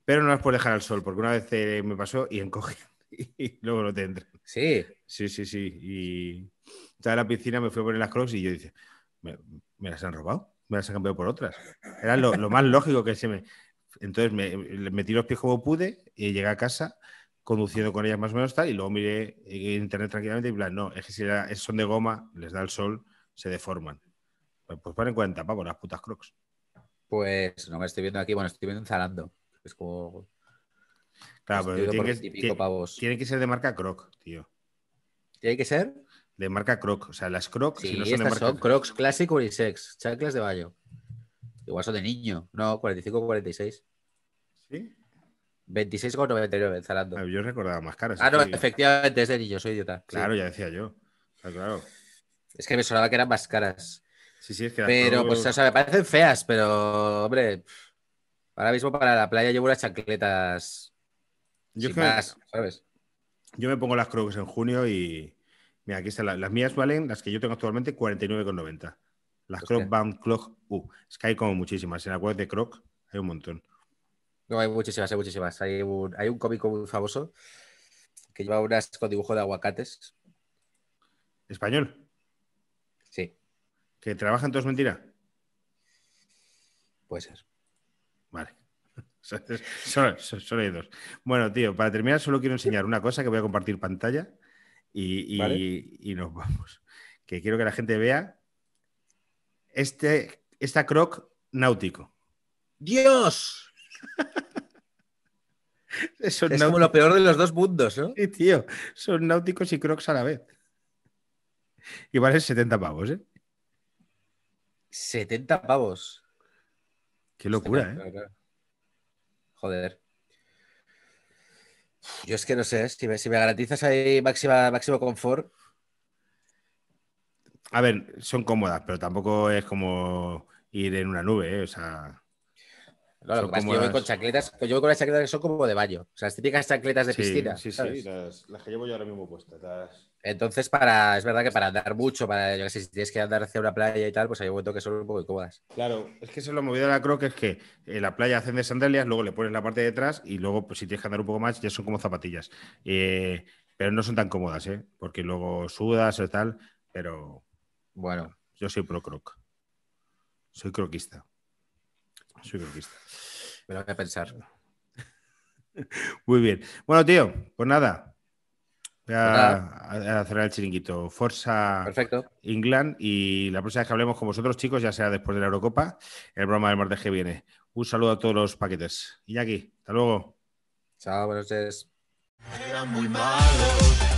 Pero no las puedes dejar al sol, porque una vez me pasó y encogen y luego no te entran. ¿Sí? Sí. Y estaba en la piscina, me fui a poner las Crocs y yo dije, ¿me las han robado? ¿Me las han cambiado por otras? Era lo más lógico que se me... Entonces me metí los pies como pude y llegué a casa... conduciendo con ellas más o menos tal, y luego miré en internet tranquilamente y plan, no, es que si son de goma, les da el sol, se deforman. Pues paren 40 pavos las putas Crocs. Pues no me estoy viendo aquí, bueno, estoy viendo en Zalando. Es como... Claro, pero tiene que ser de marca Croc, tío. ¿Tiene que ser? De marca Croc, o sea, las Crocs... Sí, si no son estas de marca... son Crocs Classic Unisex, chanclas de baño. Igual son de niño, no, 45 o 46. ¿Sí? 26,99 en Zalando. Yo recordaba más caras. Ah, no, que... efectivamente, es de niño, soy idiota. Claro, sí. Ya decía yo. Claro. Es que me sonaba que eran más caras. Sí, es que... Pero, todo... pues, o sea, me parecen feas, pero, hombre, ahora mismo para la playa llevo unas chancletas yo sin más, ¿sabes? Yo me pongo las Crocs en junio y... Mira, aquí están las mías valen, las que yo tengo actualmente, 49,90. Las Crocs Band Clog U. Es que hay como muchísimas. En la web de Croc hay un montón. No, hay muchísimas. Hay un cómico muy famoso que lleva unas con dibujo de aguacates. ¿Español? Sí. ¿Que trabajan todos mentira? Puede ser. Vale. Solo hay 2. Bueno, tío, para terminar solo quiero enseñar una cosa que voy a compartir pantalla ¿Vale? y nos vamos. Que quiero que la gente vea esta Croc náutico. ¡Dios! Son es como lo peor de los dos mundos, ¿no? Sí, tío, son náuticos y Crocs a la vez. Y valen 70 pavos, ¿eh? 70 pavos. Qué locura, ¿eh? Claro. Joder. Yo es que no sé, si me garantizas ahí máximo confort. A ver, son cómodas, pero tampoco es como ir en una nube, ¿eh? O sea... Claro, lo que pasa es que yo voy con chaquetas, yo voy con las chaquetas que son como de baño. O sea, las típicas chaquetas de piscina. Sí, ¿sabes? Sí, las que llevo yo ahora mismo puestas. Entonces, es verdad que para andar mucho, yo que sé, si tienes que andar hacia una playa y tal, pues hay un momento que son un poco incómodas. Claro, es que eso es lo movido de la Croc, es que en la playa hacen de sandalias, luego le pones la parte de atrás y luego, pues, si tienes que andar un poco más, ya son como zapatillas. Pero no son tan cómodas, ¿eh? Porque luego sudas o tal, pero... Bueno. Yo soy pro Croc. Soy croquista. Soy croquista. Me lo voy a pensar. Muy bien. Bueno, tío, pues nada. Voy a cerrar el chiringuito. Forza Perfecto. England. Y la próxima vez que hablemos con vosotros, chicos, ya sea después de la Eurocopa, el programa del martes que viene. Un saludo a todos los paquetes. Iñaki, hasta luego. Chao, buenas noches. Eran muy malos.